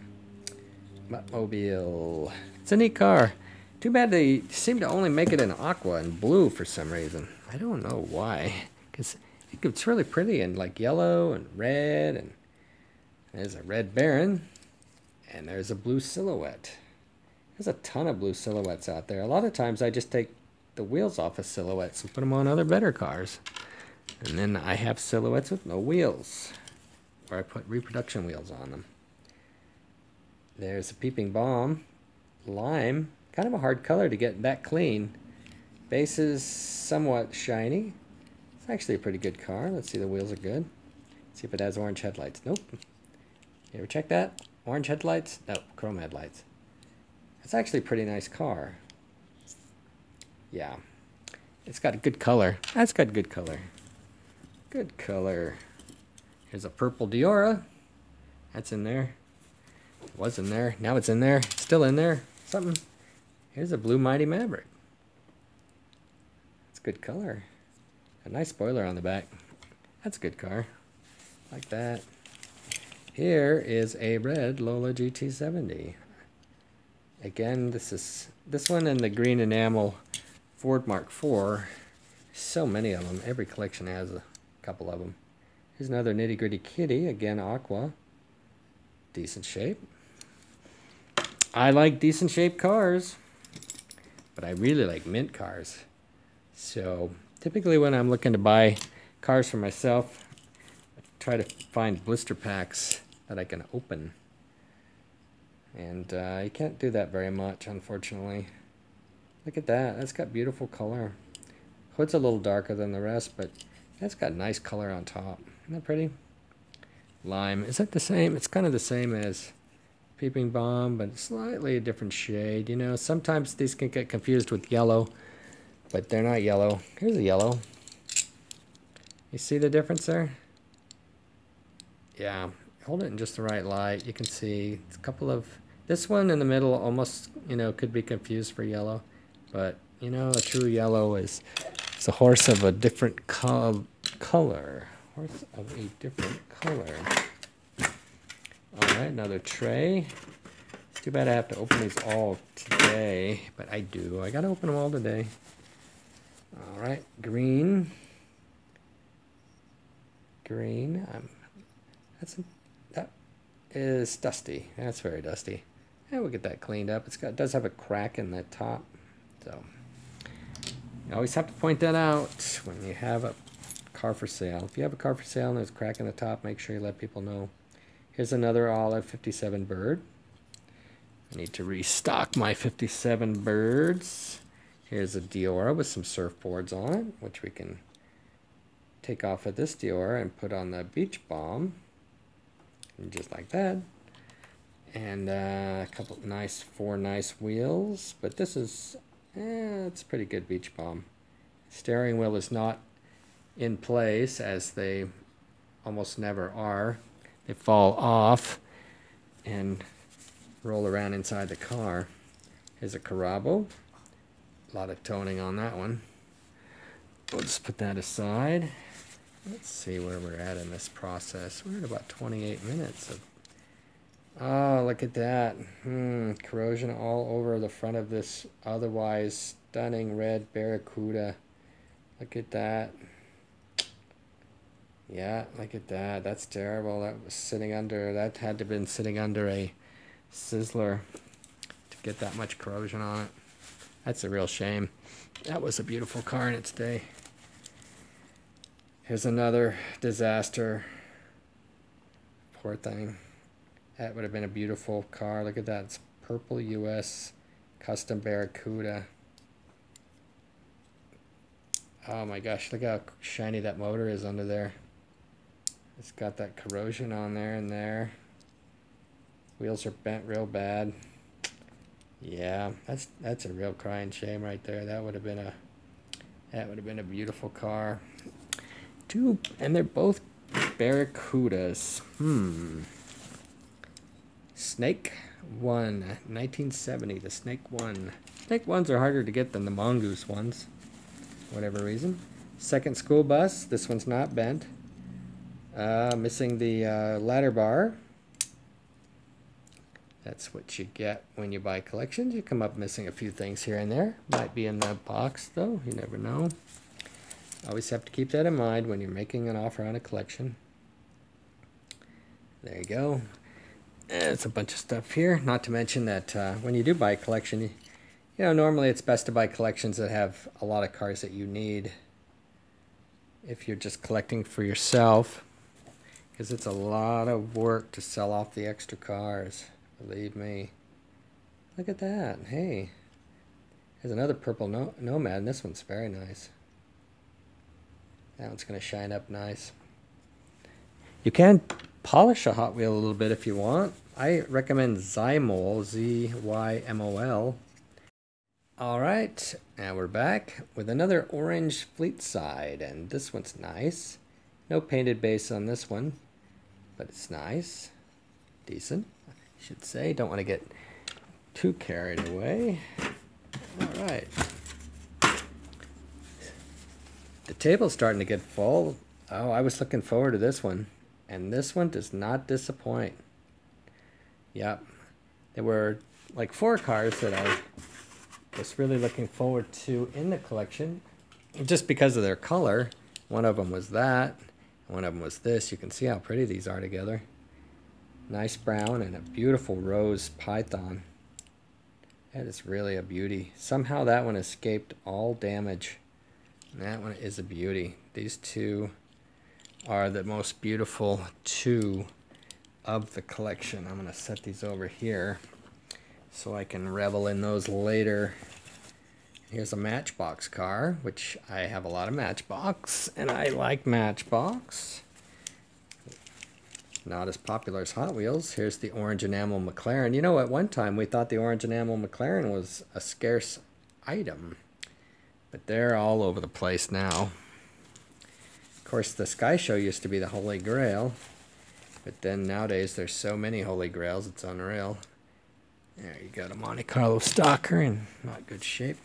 Muttmobile. It's a neat car. Too bad they seem to only make it in aqua and blue for some reason. I don't know why, because I think it's really pretty in like yellow and red, and there's a red Baron, and there's a blue silhouette. There's a ton of blue silhouettes out there. A lot of times I just take the wheels off of silhouettes and put them on other better cars. And then I have silhouettes with no wheels, or I put reproduction wheels on them. There's a Peeping Bomb, lime, kind of a hard color to get that clean. Base is somewhat shiny. It's actually a pretty good car. Let's see, the wheels are good. Let's see if it has orange headlights. Nope. You ever check that? Orange headlights? No, chrome headlights. It's actually a pretty nice car. Yeah. It's got a good color. That's got good color. Good color. Here's a purple Diora. That's in there. It was in there. Now it's in there. It's still in there. Something. Here's a blue Mighty Maverick. That's good color. A nice spoiler on the back. That's a good car. Like that. Here is a red Lola G T seventy. Again, this is this one in the green enamel Ford Mark four. So many of them. Every collection has a couple of them. Here's another Nitty Gritty Kitty. Again, aqua. Decent shape. I like decent shaped cars, but I really like mint cars. So typically when I'm looking to buy cars for myself, I try to find blister packs that I can open. And uh, you can't do that very much, unfortunately. Look at that. That's got beautiful color. Hood's a little darker than the rest, but that's got nice color on top. Isn't that pretty? Lime. Is that the same? It's kind of the same as Peeping Bomb, but slightly a different shade. You know, sometimes these can get confused with yellow, but they're not yellow. Here's a yellow. You see the difference there? Yeah. Hold it in just the right light. You can see it's a couple of... This one in the middle almost, you know, could be confused for yellow. But, you know, a true yellow is it's a horse of a different co color. Horse of a different color. All right, another tray. It's too bad I have to open these all today. But I do. I got to open them all today. All right, green. Green. I'm, that's a... Is dusty. That's very dusty. And we'll get that cleaned up. It's got, it does have a crack in the top, so you always have to point that out when you have a car for sale. If you have a car for sale and there's a crack in the top, make sure you let people know. Here's another olive fifty-seven Bird. I need to restock my fifty-seven Birds. Here's a Diora with some surfboards on it, which we can take off of this Diora and put on the Beach Bomb. Just like that. And uh, a couple nice, four nice wheels. But this is, eh, it's a pretty good Beach Bomb. Steering wheel is not in place, as they almost never are. They fall off and roll around inside the car. Here's a Carrabbo. A lot of toning on that one. We'll just put that aside. Let's see where we're at in this process. We're at about twenty-eight minutes of... Oh, look at that. Hmm, corrosion all over the front of this otherwise stunning red Barracuda. Look at that. Yeah, look at that. That's terrible. That was sitting under... That had to have been sitting under a sizzler to get that much corrosion on it. That's a real shame. That was a beautiful car in its day. Here's another disaster. Poor thing. That would have been a beautiful car. Look at that. It's purple U S Custom Barracuda. Oh my gosh, look how shiny that motor is under there. It's got that corrosion on there and there. Wheels are bent real bad. Yeah, that's that's a real crying shame right there. That would have been a that would have been a beautiful car. Two, and they're both Barracudas. Hmm. Snake one, nineteen seventy, the Snake one. Snake ones are harder to get than the Mongoose ones, for whatever reason. Second School Bus, this one's not bent. Uh, missing the uh, ladder bar. That's what you get when you buy collections. You come up missing a few things here and there. Might be in the box, though. You never know. Always have to keep that in mind when you're making an offer on a collection. There you go. It's a bunch of stuff here. Not to mention that uh, when you do buy a collection, you, you know, normally it's best to buy collections that have a lot of cars that you need if you're just collecting for yourself, because it's a lot of work to sell off the extra cars. Believe me. Look at that. Hey, there's another purple no Nomad, and this one's very nice. That one's going to shine up nice. You can polish a Hot Wheel a little bit if you want. I recommend Zymol, Z Y M O L. All right, now we're back with another orange Fleet Side, and this one's nice. No painted base on this one, but it's nice. Decent, I should say. Don't want to get too carried away. All right. The table's starting to get full. Oh, I was looking forward to this one. And this one does not disappoint. Yep. There were like four cars that I was really looking forward to in the collection just because of their color. One of them was that. One of them was this. You can see how pretty these are together. Nice brown and a beautiful rose python. That is really a beauty. Somehow that one escaped all damage. That one is a beauty. These two are the most beautiful two of the collection. I'm going to set these over here so I can revel in those later. Here's a Matchbox car, which I have a lot of Matchbox, and I like Matchbox. Not as popular as Hot Wheels. Here's the orange enamel McLaren. You know, at one time we thought the orange enamel McLaren was a scarce item, but they're all over the place now. Of course, the Sky Show used to be the Holy Grail, but then nowadays there's so many Holy Grails, it's unreal. There you got a Monte Carlo Stalker in not good shape.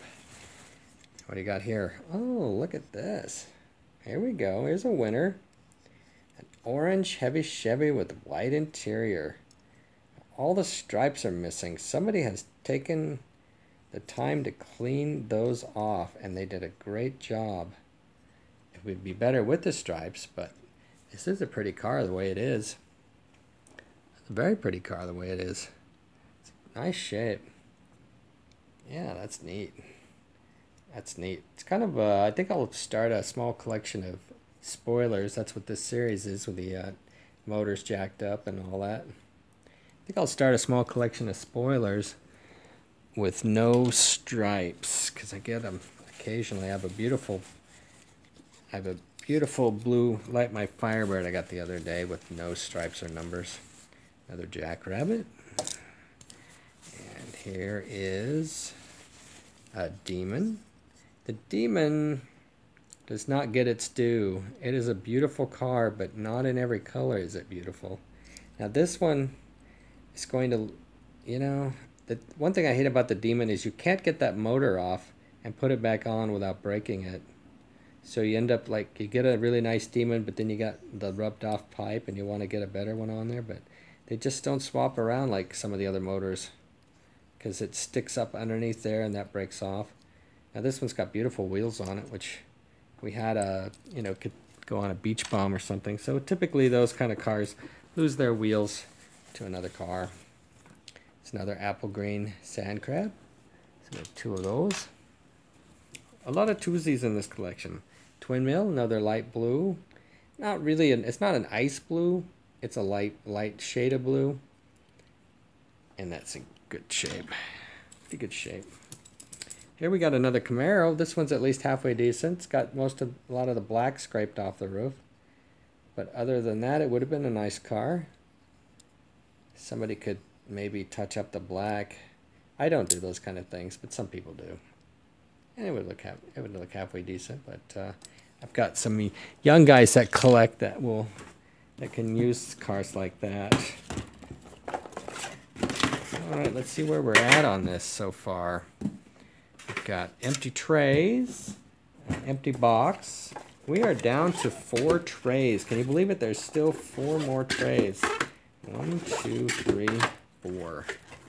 What do you got here? Oh, look at this. Here we go. Here's a winner. An orange Heavy Chevy with white interior. All the stripes are missing. Somebody has taken the time to clean those off, and they did a great job. It would be better with the stripes, but this is a pretty car the way it is. It's a very pretty car the way it is. It's a nice shape. Yeah, that's neat. That's neat. It's kind of, uh, I think I'll start a small collection of spoilers. That's what this series is, with the uh, motors jacked up and all that. I think I'll start a small collection of spoilers with no stripes, because I get them occasionally. I have a beautiful I have a beautiful blue Light My Firebird I got the other day with no stripes or numbers. Another Jackrabbit. And here is a Demon. The Demon does not get its due. It is a beautiful car, but not in every color is it beautiful. Now this one is going to, you know, the one thing I hate about the Demon is you can't get that motor off and put it back on without breaking it. So you end up like, you get a really nice Demon, but then you got the rubbed off pipe and you want to get a better one on there, but they just don't swap around like some of the other motors, because it sticks up underneath there and that breaks off. Now this one's got beautiful wheels on it, which we had a, you know, could go on a Beach Bomb or something. So typically those kind of cars lose their wheels to another car. It's another apple green sand crab. So we have two of those. A lot of twosies in this collection. Twin Mill, another light blue. Not really an, it's not an ice blue. It's a light light shade of blue. And that's in good shape. Pretty good shape. Here we got another Camaro. This one's at least halfway decent. It's got most of a lot of the black scraped off the roof. But other than that, it would have been a nice car. Somebody could maybe touch up the black. I don't do those kind of things, but some people do. And it would look half, it would look halfway decent. But uh, I've got some young guys that collect that will that can use cars like that. All right, let's see where we're at on this so far. We've got empty trays, an empty box. We are down to four trays. Can you believe it? There's still four more trays. One, two, three. Four.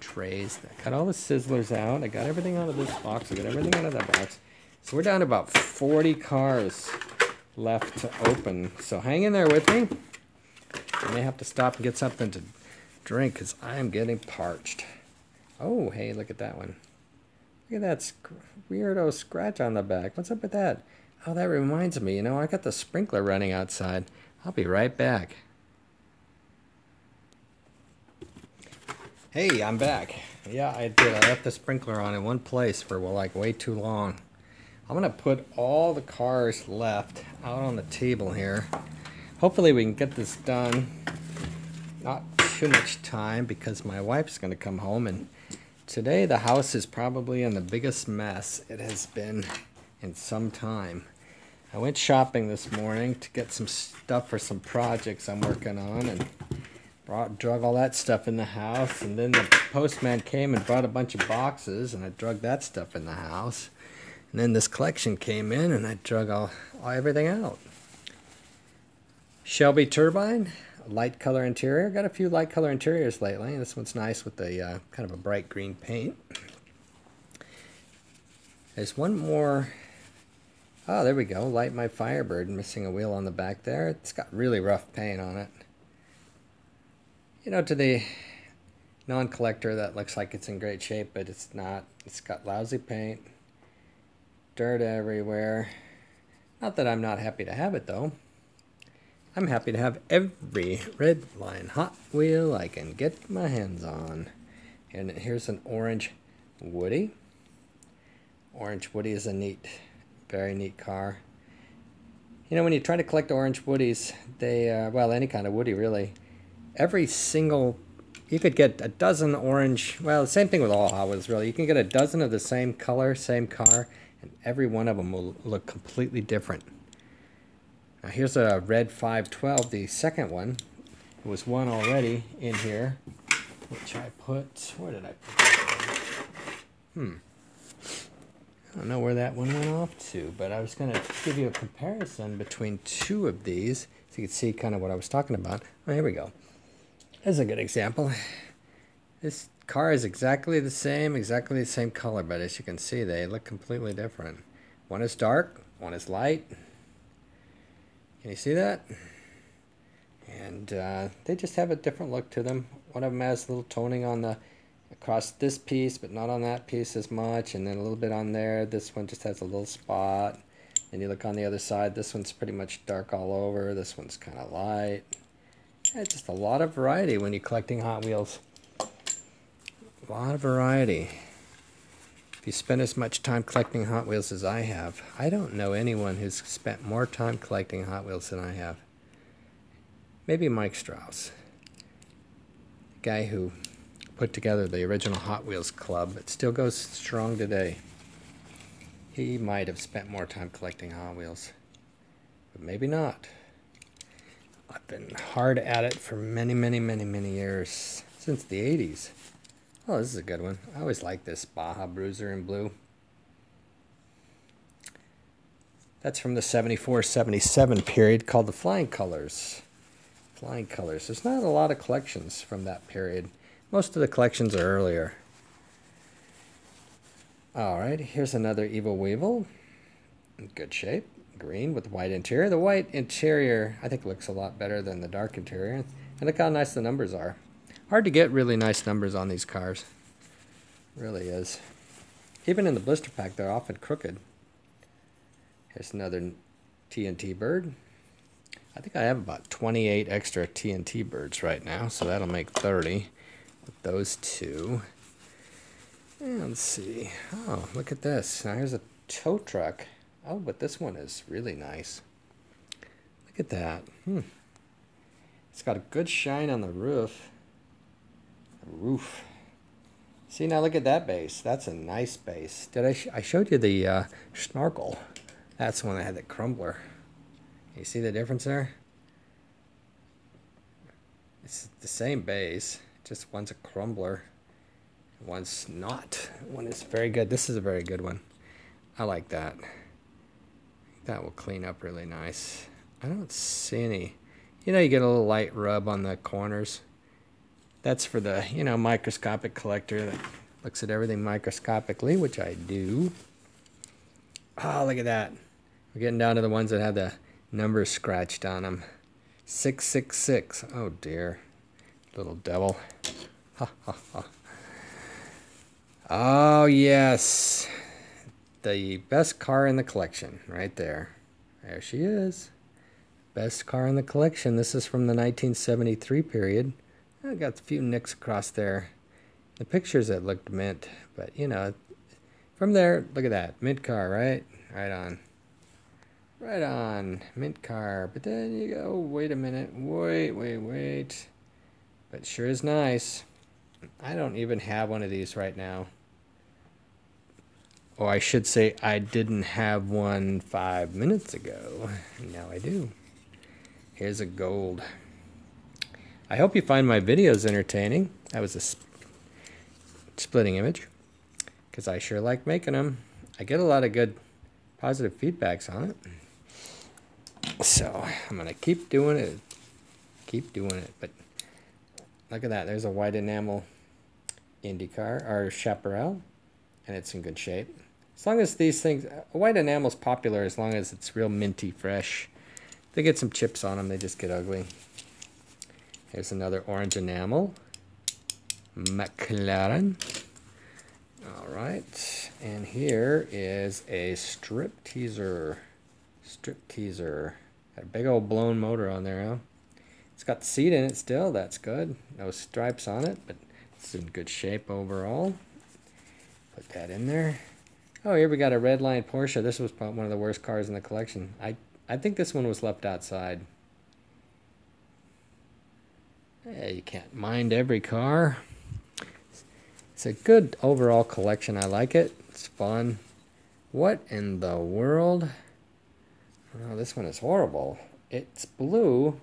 trays. I cut all the sizzlers out. I got everything out of this box. I got everything out of that box. So we're down to about forty cars left to open. So hang in there with me. I may have to stop and get something to drink because I'm getting parched. Oh, hey, look at that one. Look at that sc weirdo scratch on the back. What's up with that? Oh, that reminds me. You know, I got the sprinkler running outside. I'll be right back. Hey, I'm back. Yeah, I did. I left the sprinkler on in one place for, well, like way too long. I'm going to put all the cars left out on the table here. Hopefully we can get this done. Not too much time because my wife's going to come home, and today the house is probably in the biggest mess it has been in some time. I went shopping this morning to get some stuff for some projects I'm working on, and brought, drug all that stuff in the house, and then the postman came and brought a bunch of boxes, and I drug that stuff in the house. And then this collection came in, and I drug all, all everything out. Shelby Turbine, light color interior. Got a few light color interiors lately. This one's nice with the uh, kind of a bright green paint. There's one more. Oh, there we go. Light My Firebird, missing a wheel on the back there. It's got really rough paint on it. You know, to the non-collector, that looks like it's in great shape, but it's not. It's got lousy paint. Dirt everywhere. Not that I'm not happy to have it, though. I'm happy to have every Redline Hot Wheel I can get my hands on. And here's an orange Woody. Orange Woody is a neat, very neat car. You know, when you try to collect orange Woodies, they, uh, well, any kind of Woody, really, every single, you could get a dozen orange, well, the same thing with all Hot Wheels, really. You can get a dozen of the same color, same car, and every one of them will look completely different. Now here's a red five twelve, the second one. There was one already in here, which I put, where did I put that one? Hmm. I don't know where that one went off to, but I was going to give you a comparison between two of these so you can see kind of what I was talking about. Oh, here we go. That's a good example. This car is exactly the same, exactly the same color, but as you can see, they look completely different. One is dark, one is light. Can you see that? And uh, they just have a different look to them. One of them has a little toning on the across this piece, but not on that piece as much, and then a little bit on there. This one just has a little spot. And you look on the other side, this one's pretty much dark all over. This one's kind of light. It's just a lot of variety when you're collecting Hot Wheels. A lot of variety. If you spend as much time collecting Hot Wheels as I have, I don't know anyone who's spent more time collecting Hot Wheels than I have. Maybe Mike Strauss, the guy who put together the original Hot Wheels Club. It still goes strong today. He might have spent more time collecting Hot Wheels, but maybe not. I've been hard at it for many, many, many, many years, since the eighties. Oh, this is a good one. I always like this Baja Bruiser in blue. That's from the seventy-four seventy-seven period called the Flying Colors. Flying Colors. There's not a lot of collections from that period. Most of the collections are earlier. All right, here's another Evil Weevil. In good shape. Green with the white interior. The white interior, I think, looks a lot better than the dark interior. And look how nice the numbers are. Hard to get really nice numbers on these cars. Really is. Even in the blister pack, they're often crooked. Here's another T N T Bird. I think I have about twenty-eight extra T N T Birds right now, so that'll make thirty with those two. And let's see. Oh, look at this. Now here's a tow truck. Oh, but this one is really nice. Look at that. Hmm. It's got a good shine on the roof. The roof. See, now look at that base. That's a nice base. Did I? Sh I showed you the uh, snorkel. That's the one that had the crumbler. You see the difference there? It's the same base. Just one's a crumbler. One's not. One is very good. This is a very good one. I like that. That will clean up really nice. I don't see any. You know, you get a little light rub on the corners. That's for the, you know, microscopic collector that looks at everything microscopically, which I do. Oh, look at that. We're getting down to the ones that have the numbers scratched on them. six six six. Oh, dear. Little devil. Ha, ha, ha. Oh, yes. The best car in the collection, right there. There she is. Best car in the collection. This is from the nineteen seventy-three period. I got a few nicks across there. The pictures that looked mint, but you know, from there, look at that mint car, right? Right on, right on, mint car. But then you go, wait a minute, wait, wait, wait. But sure is nice. I don't even have one of these right now. Or I should say, I didn't have one five minutes ago. Now I do. Here's a gold. I hope you find my videos entertaining. That was a sp splitting image, because I sure like making them. I get a lot of good positive feedbacks on it. So I'm going to keep doing it. Keep doing it. But look at that. There's a white enamel Indy car, or Chaparral, and it's in good shape. As long as these things, white enamel's popular as long as it's real minty fresh. If they get some chips on them, they just get ugly. There's another orange enamel, McLaren. All right, and here is a strip teaser, strip teaser. Got a big old blown motor on there, huh? It's got the seat in it still, that's good. No stripes on it, but it's in good shape overall. Put that in there. Oh, here we got a Redline Porsche. This was one of the worst cars in the collection. I, I think this one was left outside. Yeah, you can't mind every car. It's a good overall collection. I like it. It's fun. What in the world? Oh, this one is horrible. It's blue,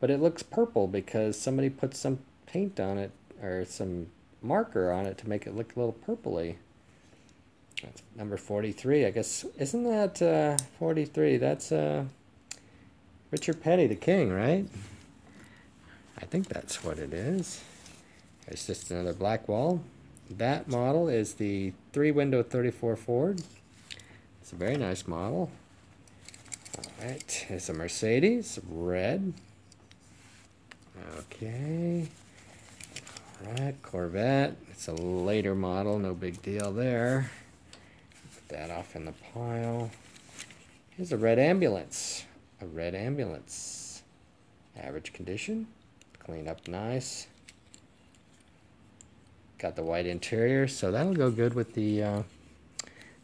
but it looks purple because somebody put some paint on it or some marker on it to make it look a little purpley. That's number forty-three, I guess. Isn't that uh, forty-three? That's uh, Richard Petty, the King, right? I think that's what it is. It's just another black wall. That model is the three-window thirty-four Ford. It's a very nice model. All right, here's a Mercedes, red. Okay. All right, Corvette. It's a later model, no big deal there. Put that off in the pile. Here's a red ambulance. A red ambulance. Average condition. Clean up nice. Got the white interior, so that'll go good with the uh,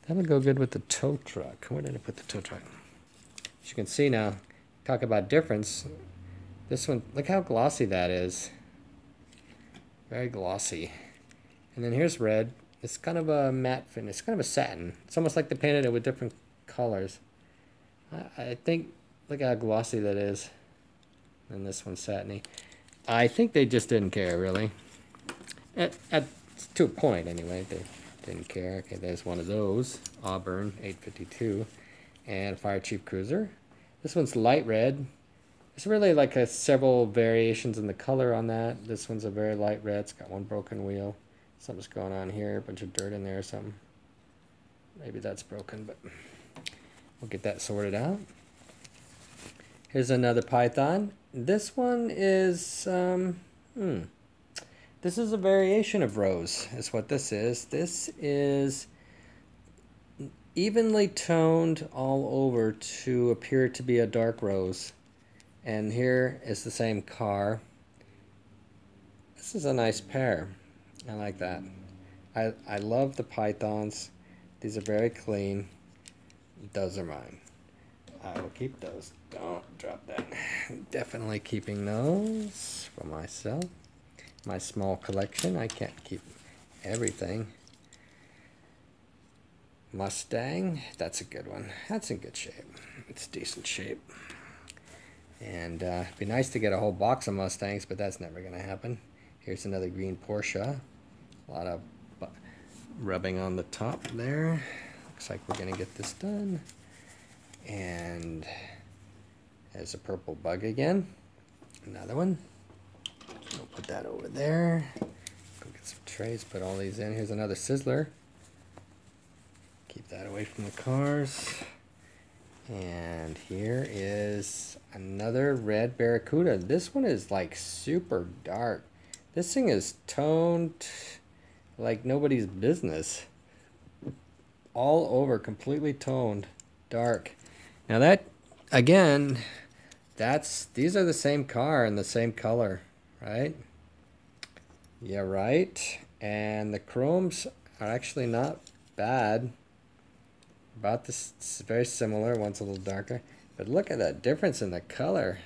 that'll go good with the tow truck. Where did I put the tow truck? As you can see now, talk about difference. This one, look how glossy that is. Very glossy. And then here's red. It's kind of a matte finish. It's kind of a satin. It's almost like they painted it with different colors. I, I think. Look how glossy that is. And this one's satiny. I think they just didn't care, really. At, at to a point, anyway, they didn't care. Okay, there's one of those, Auburn eight fifty-two, and Fire Chief Cruiser. This one's light red. It's really like a, several variations in the color on that. This one's a very light red. It's got one broken wheel. Something's going on here, a bunch of dirt in there or something. Maybe that's broken, but we'll get that sorted out. Here's another Python. This one is, um, hmm, this is a variation of Rose, is what this is. This is evenly toned all over to appear to be a dark rose. And here is the same car. This is a nice pair. I like that. I, I love the Pythons. These are very clean. Those are mine. I will keep those. Don't drop that. Definitely keeping those for myself. My small collection. I can't keep everything. Mustang. That's a good one. That's in good shape. It's decent shape. And uh, it'd be nice to get a whole box of Mustangs, but that's never going to happen. Here's another green Porsche. A lot of rubbing on the top there. Looks like we're going to get this done. And there's a purple bug again. Another one. Nope. put that over there. Go get some trays, put all these in. Here's another Sizzler. Keep that away from the cars. And here is another red Barracuda. This one is like super dark. This thing is toned like nobody's business. All over, completely toned, dark. Now that, again, that's, these are the same car in the same color, right? Yeah, right. And the chromes are actually not bad. About this, it's very similar. One's a little darker. But look at that difference in the color.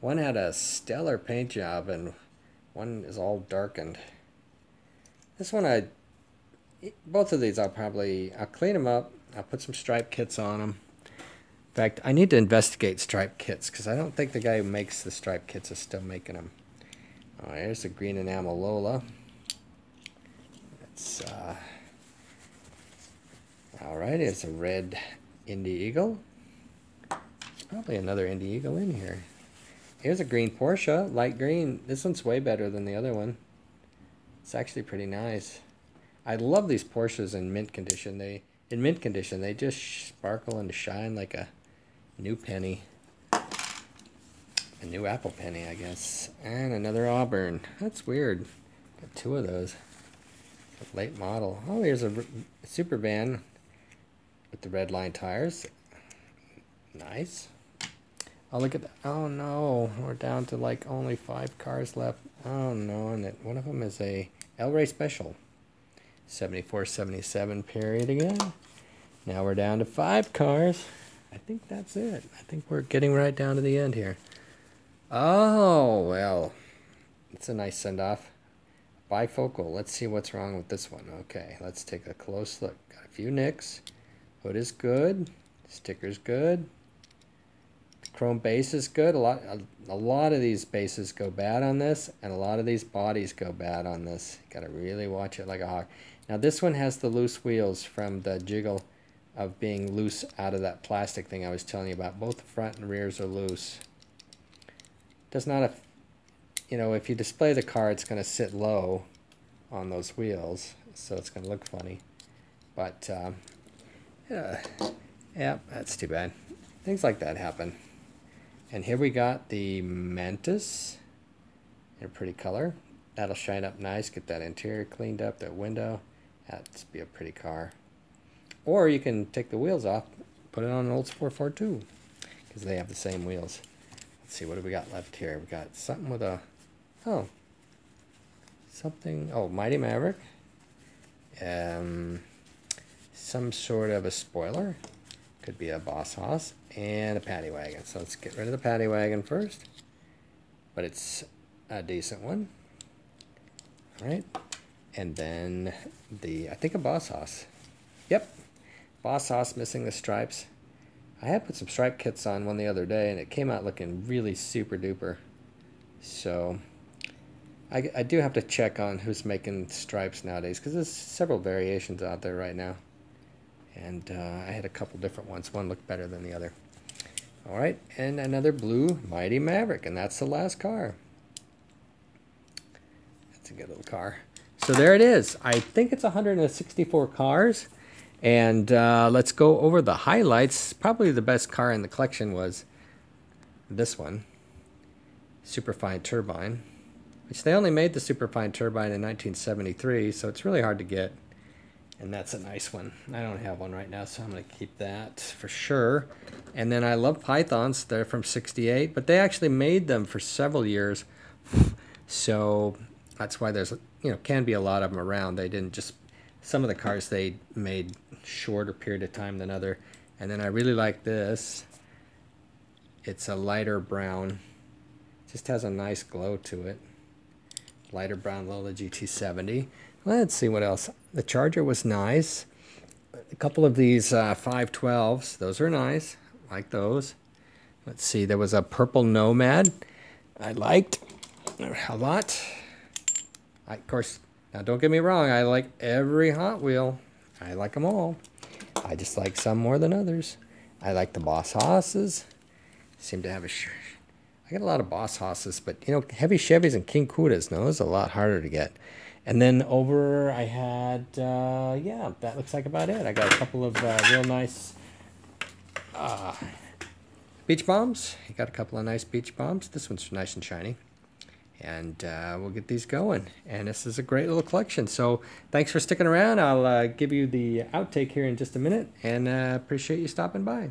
One had a stellar paint job and one is all darkened. This one, I, both of these I'll probably, I'll clean them up. I'll put some stripe kits on them. In fact, I need to investigate stripe kits because I don't think the guy who makes the stripe kits is still making them. All right, here's the green enamel Lola. It's, uh, all right, it's a red Indy Eagle. There's probably another Indy Eagle in here. Here's a green Porsche, light green. This one's way better than the other one. It's actually pretty nice. I love these Porsches in mint condition. They in mint condition they just sparkle and shine like a new penny, a new apple penny, I guess. And another Auburn. That's weird. Got two of those. A late model. Oh, here's a super van with the red line tires. Nice. Oh, look at that. Oh no, we're down to like only five cars left. Oh no, and it, one of them is a El Rey Special. seventy-four seventy-seven period again. Now we're down to five cars. I think that's it. I think we're getting right down to the end here. Oh, well. It's a nice send-off. Bifocal. Let's see what's wrong with this one. Okay, let's take a close look. Got a few nicks. Hood is good. Sticker's good. The chrome base is good. A lot, a, a lot of these bases go bad on this, and a lot of these bodies go bad on this. Got to really watch it like a hawk. Now this one has the loose wheels from the jiggle of being loose out of that plastic thing I was telling you about. Both the front and rears are loose. Does not affect, you know, if you display the car, it's going to sit low on those wheels, so it's going to look funny. But, um, yeah, yeah, that's too bad. Things like that happen. And here we got the Mantis in a pretty color. That'll shine up nice, get that interior cleaned up, that window. That'd be a pretty car. Or you can take the wheels off, put it on an old four forty-two, because they have the same wheels. Let's see, what do we got left here? We got something with a... Oh, something, oh, Mighty Maverick, um, some sort of a spoiler, could be a Boss Hoss, and a Paddy Wagon. So let's get rid of the Paddy Wagon first, but it's a decent one. All right, and then the, I think a Boss Hoss. Yep, Boss Hoss missing the stripes. I had put some stripe kits on one the other day, and it came out looking really super duper. So, I, I do have to check on who's making stripes nowadays, because there's several variations out there right now. And uh, I had a couple different ones. One looked better than the other. All right, and another blue Mighty Maverick, and that's the last car. That's a good little car. So there it is. I think it's one hundred sixty-four cars. And uh, let's go over the highlights. Probably the best car in the collection was this one. Superfine Turbine, which they only made the Superfine Turbine in nineteen seventy-three, so it's really hard to get. And that's a nice one. I don't have one right now, so I'm going to keep that for sure. And then I love Pythons. They're from sixty-eight, but they actually made them for several years. So that's why there's, you know, can be a lot of them around. They didn't just, some of the cars they made shorter period of time than other. And then I really like this. It's a lighter brown. Just has a nice glow to it. Lighter brown Lola G T seventy. Let's see what else. The Charger was nice. A couple of these uh, five twelves. Those are nice. Like those. Let's see. There was a purple Nomad. I liked a lot. I, of course, now don't get me wrong. I like every Hot Wheel. I like them all. I just like some more than others. I like the Boss Hosses. Seem to have a... I got a lot of Boss Hosses, but you know, Heavy Chevys and King Cudas, no, those are a lot harder to get. And then over I had, uh, yeah, that looks like about it. I got a couple of uh, real nice uh, Beach Bombs. I got a couple of nice Beach Bombs. This one's nice and shiny. And uh, we'll get these going. And this is a great little collection. So thanks for sticking around. I'll uh, give you the outtake here in just a minute. And uh, appreciate you stopping by.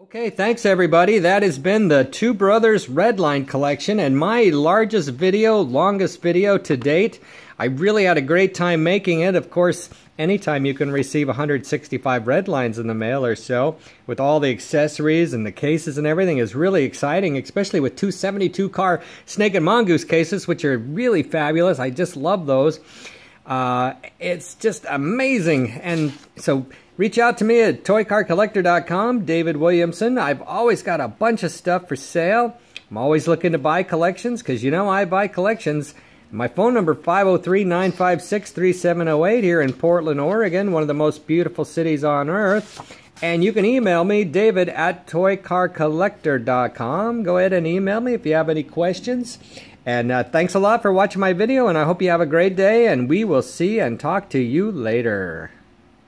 Okay, thanks everybody. That has been the Two Brothers Redline Collection and my largest video, longest video to date. I really had a great time making it. Of course, anytime you can receive one hundred sixty-five Redlines in the mail or so, with all the accessories and the cases and everything, is really exciting, especially with two seventy-two car Snake and Mongoose cases, which are really fabulous. I just love those. Uh, it's just amazing. And so reach out to me at Toy Car Collector dot com, David Williamson. I've always got a bunch of stuff for sale. I'm always looking to buy collections because, you know, I buy collections. My phone number, five oh three, nine five six, three seven oh eight here in Portland, Oregon, one of the most beautiful cities on earth. And you can email me, David, at Toy Car Collector dot com. Go ahead and email me if you have any questions. And uh, thanks a lot for watching my video, and I hope you have a great day, and we will see and talk to you later.